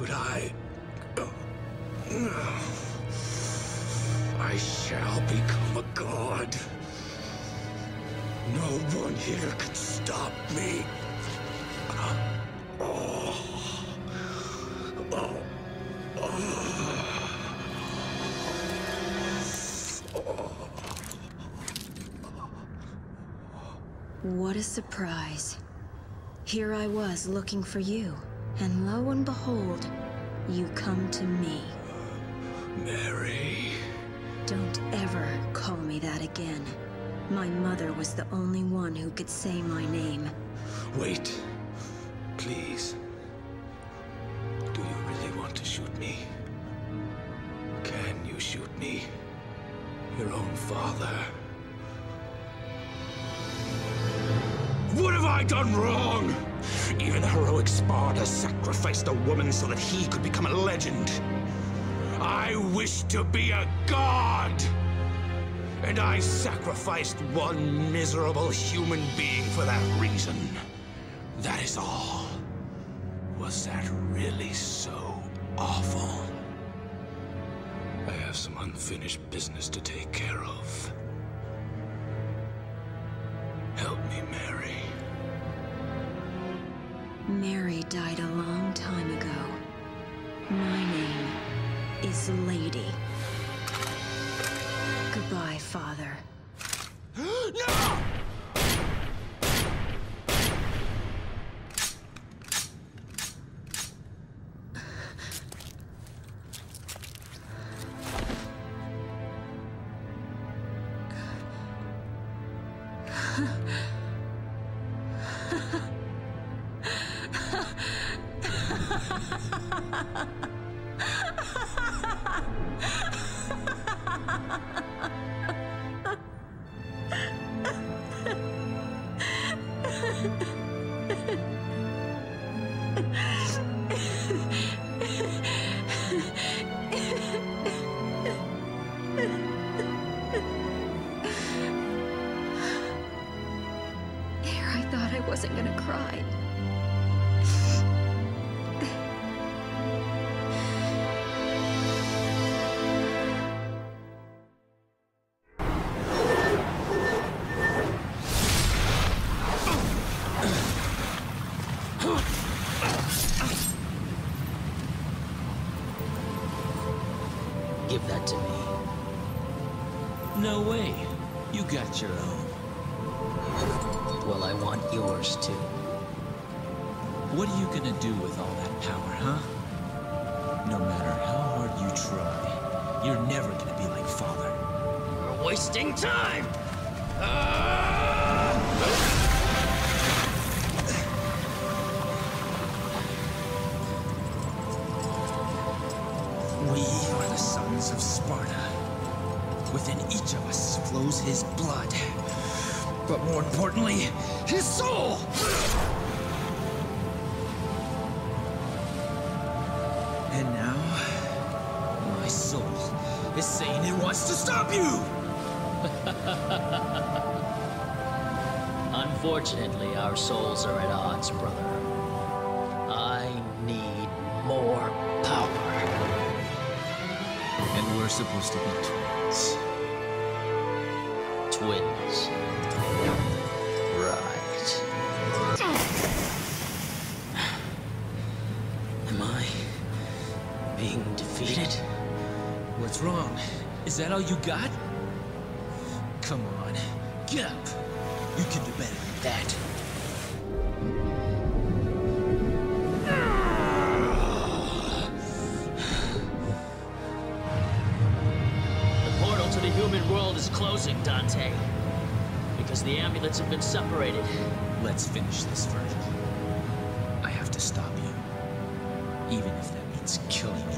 could I... I shall become a god. No one here can stop me. What a surprise. Here I was looking for you, and lo and behold, you come to me. Mary... Don't ever call me that again. My mother was the only one who could say my name. Wait, please. Do you really want to shoot me? Can you shoot me? Your own father? What have I done wrong? Even the heroic Sparda sacrificed a woman so that he could become a legend. I wish to be a god! And I sacrificed one miserable human being for that reason. That is all. Was that really so awful? I have some unfinished business to take care of. Help me, Mary. Mary died a long time ago. My name is Lady. Goodbye, Father. No! Give that to me. No way. You got your own. Well, I want yours too. What are you gonna do with all that power, huh? No matter how hard you try, you're never gonna be like Father. We're wasting time! Of Sparda. Within each of us flows his blood, but more importantly, his soul! And now, my soul is saying it wants to stop you! Unfortunately, our souls are at odds, brother. I need more power. And we're supposed to be twins. Twins. Right. Am I being defeated? What's wrong? Is that all you got? Come on, get up. You can do better than that. Closing, Dante, because the amulets have been separated. Let's finish this, Vergil. I have to stop you, even if that means killing you.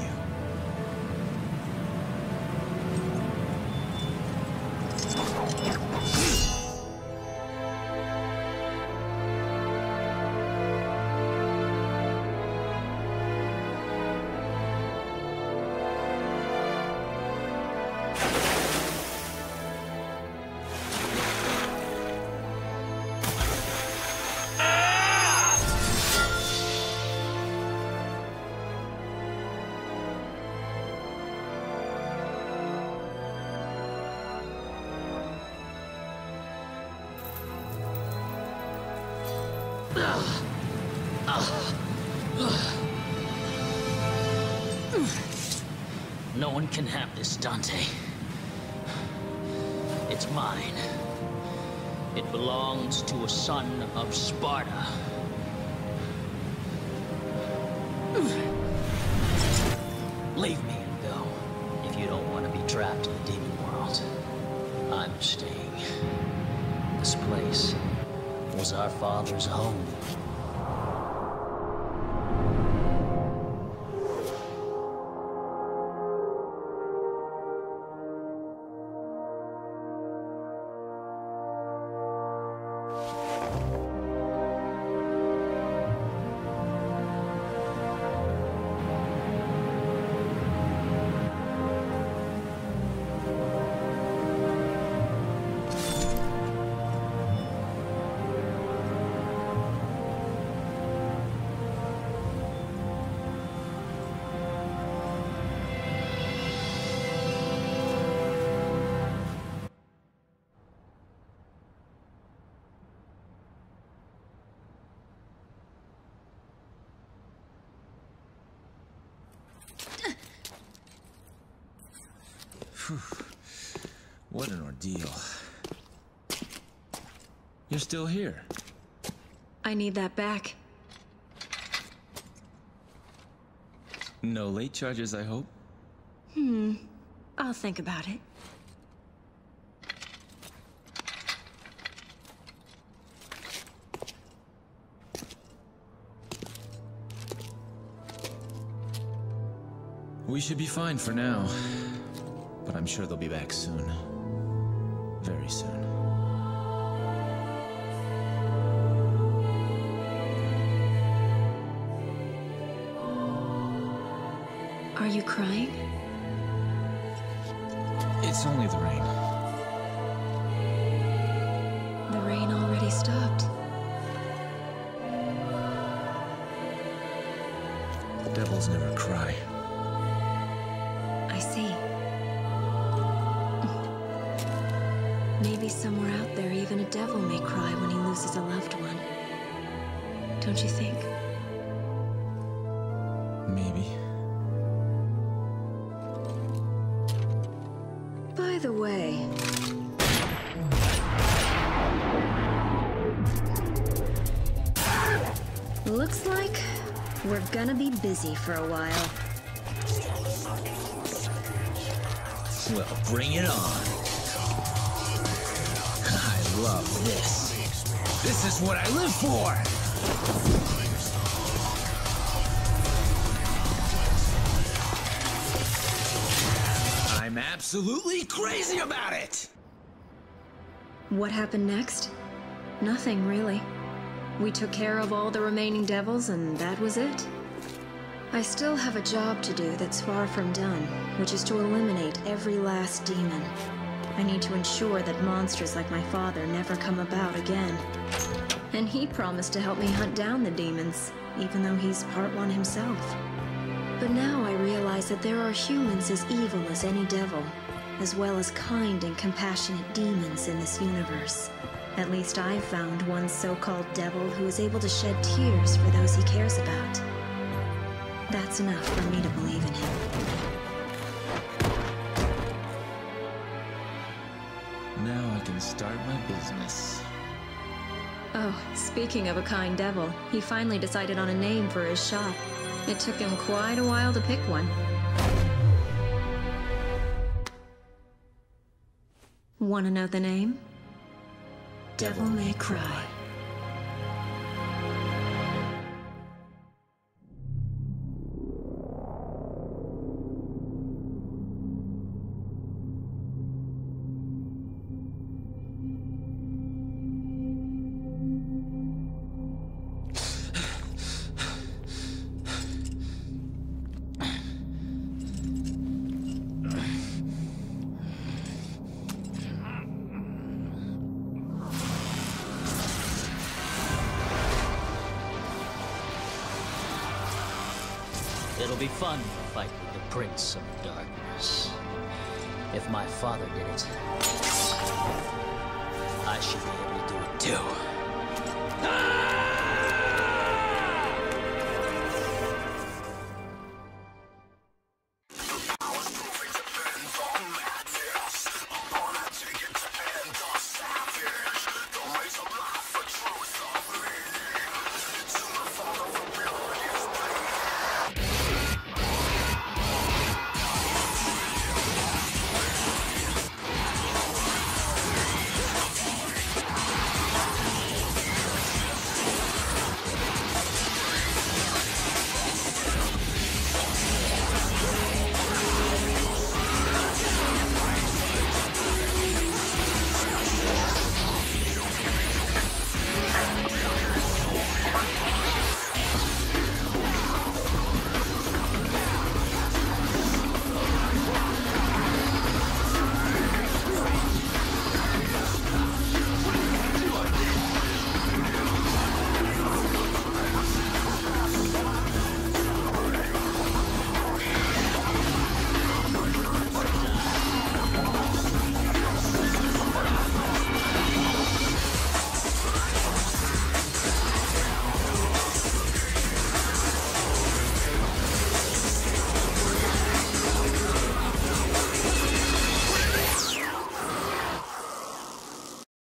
No one can have this, Dante. It's mine. It belongs to a son of Sparda. Leave me and go, if you don't want to be trapped in the demon world. I'm staying. This place was our father's home. What an ordeal. You're still here. I need that back. No late charges, I hope? I'll think about it. We should be fine for now. But I'm sure they'll be back soon. Very soon. Are you crying? It's only the rain. The rain already stopped. The devils never cry. I see. Maybe somewhere out there, even a devil may cry when he loses a loved one. Don't you think? Maybe. By the way... Looks like we're gonna be busy for a while. Well, bring it on. Love this. This is what I live for! I'm absolutely crazy about it! What happened next? Nothing, really. We took care of all the remaining devils, and that was it. I still have a job to do that's far from done, which is to eliminate every last demon. I need to ensure that monsters like my father never come about again. And he promised to help me hunt down the demons, even though he's part one himself. But now I realize that there are humans as evil as any devil, as well as kind and compassionate demons in this universe. At least I've found one so-called devil who is able to shed tears for those he cares about. That's enough for me to believe in him. Now I can start my business. Oh, speaking of a kind devil, he finally decided on a name for his shop. It took him quite a while to pick one. Want to know the name? Devil May Cry. It'll be fun to fight with the Prince of Darkness. If my father did it, I should be able to do it too. Ah!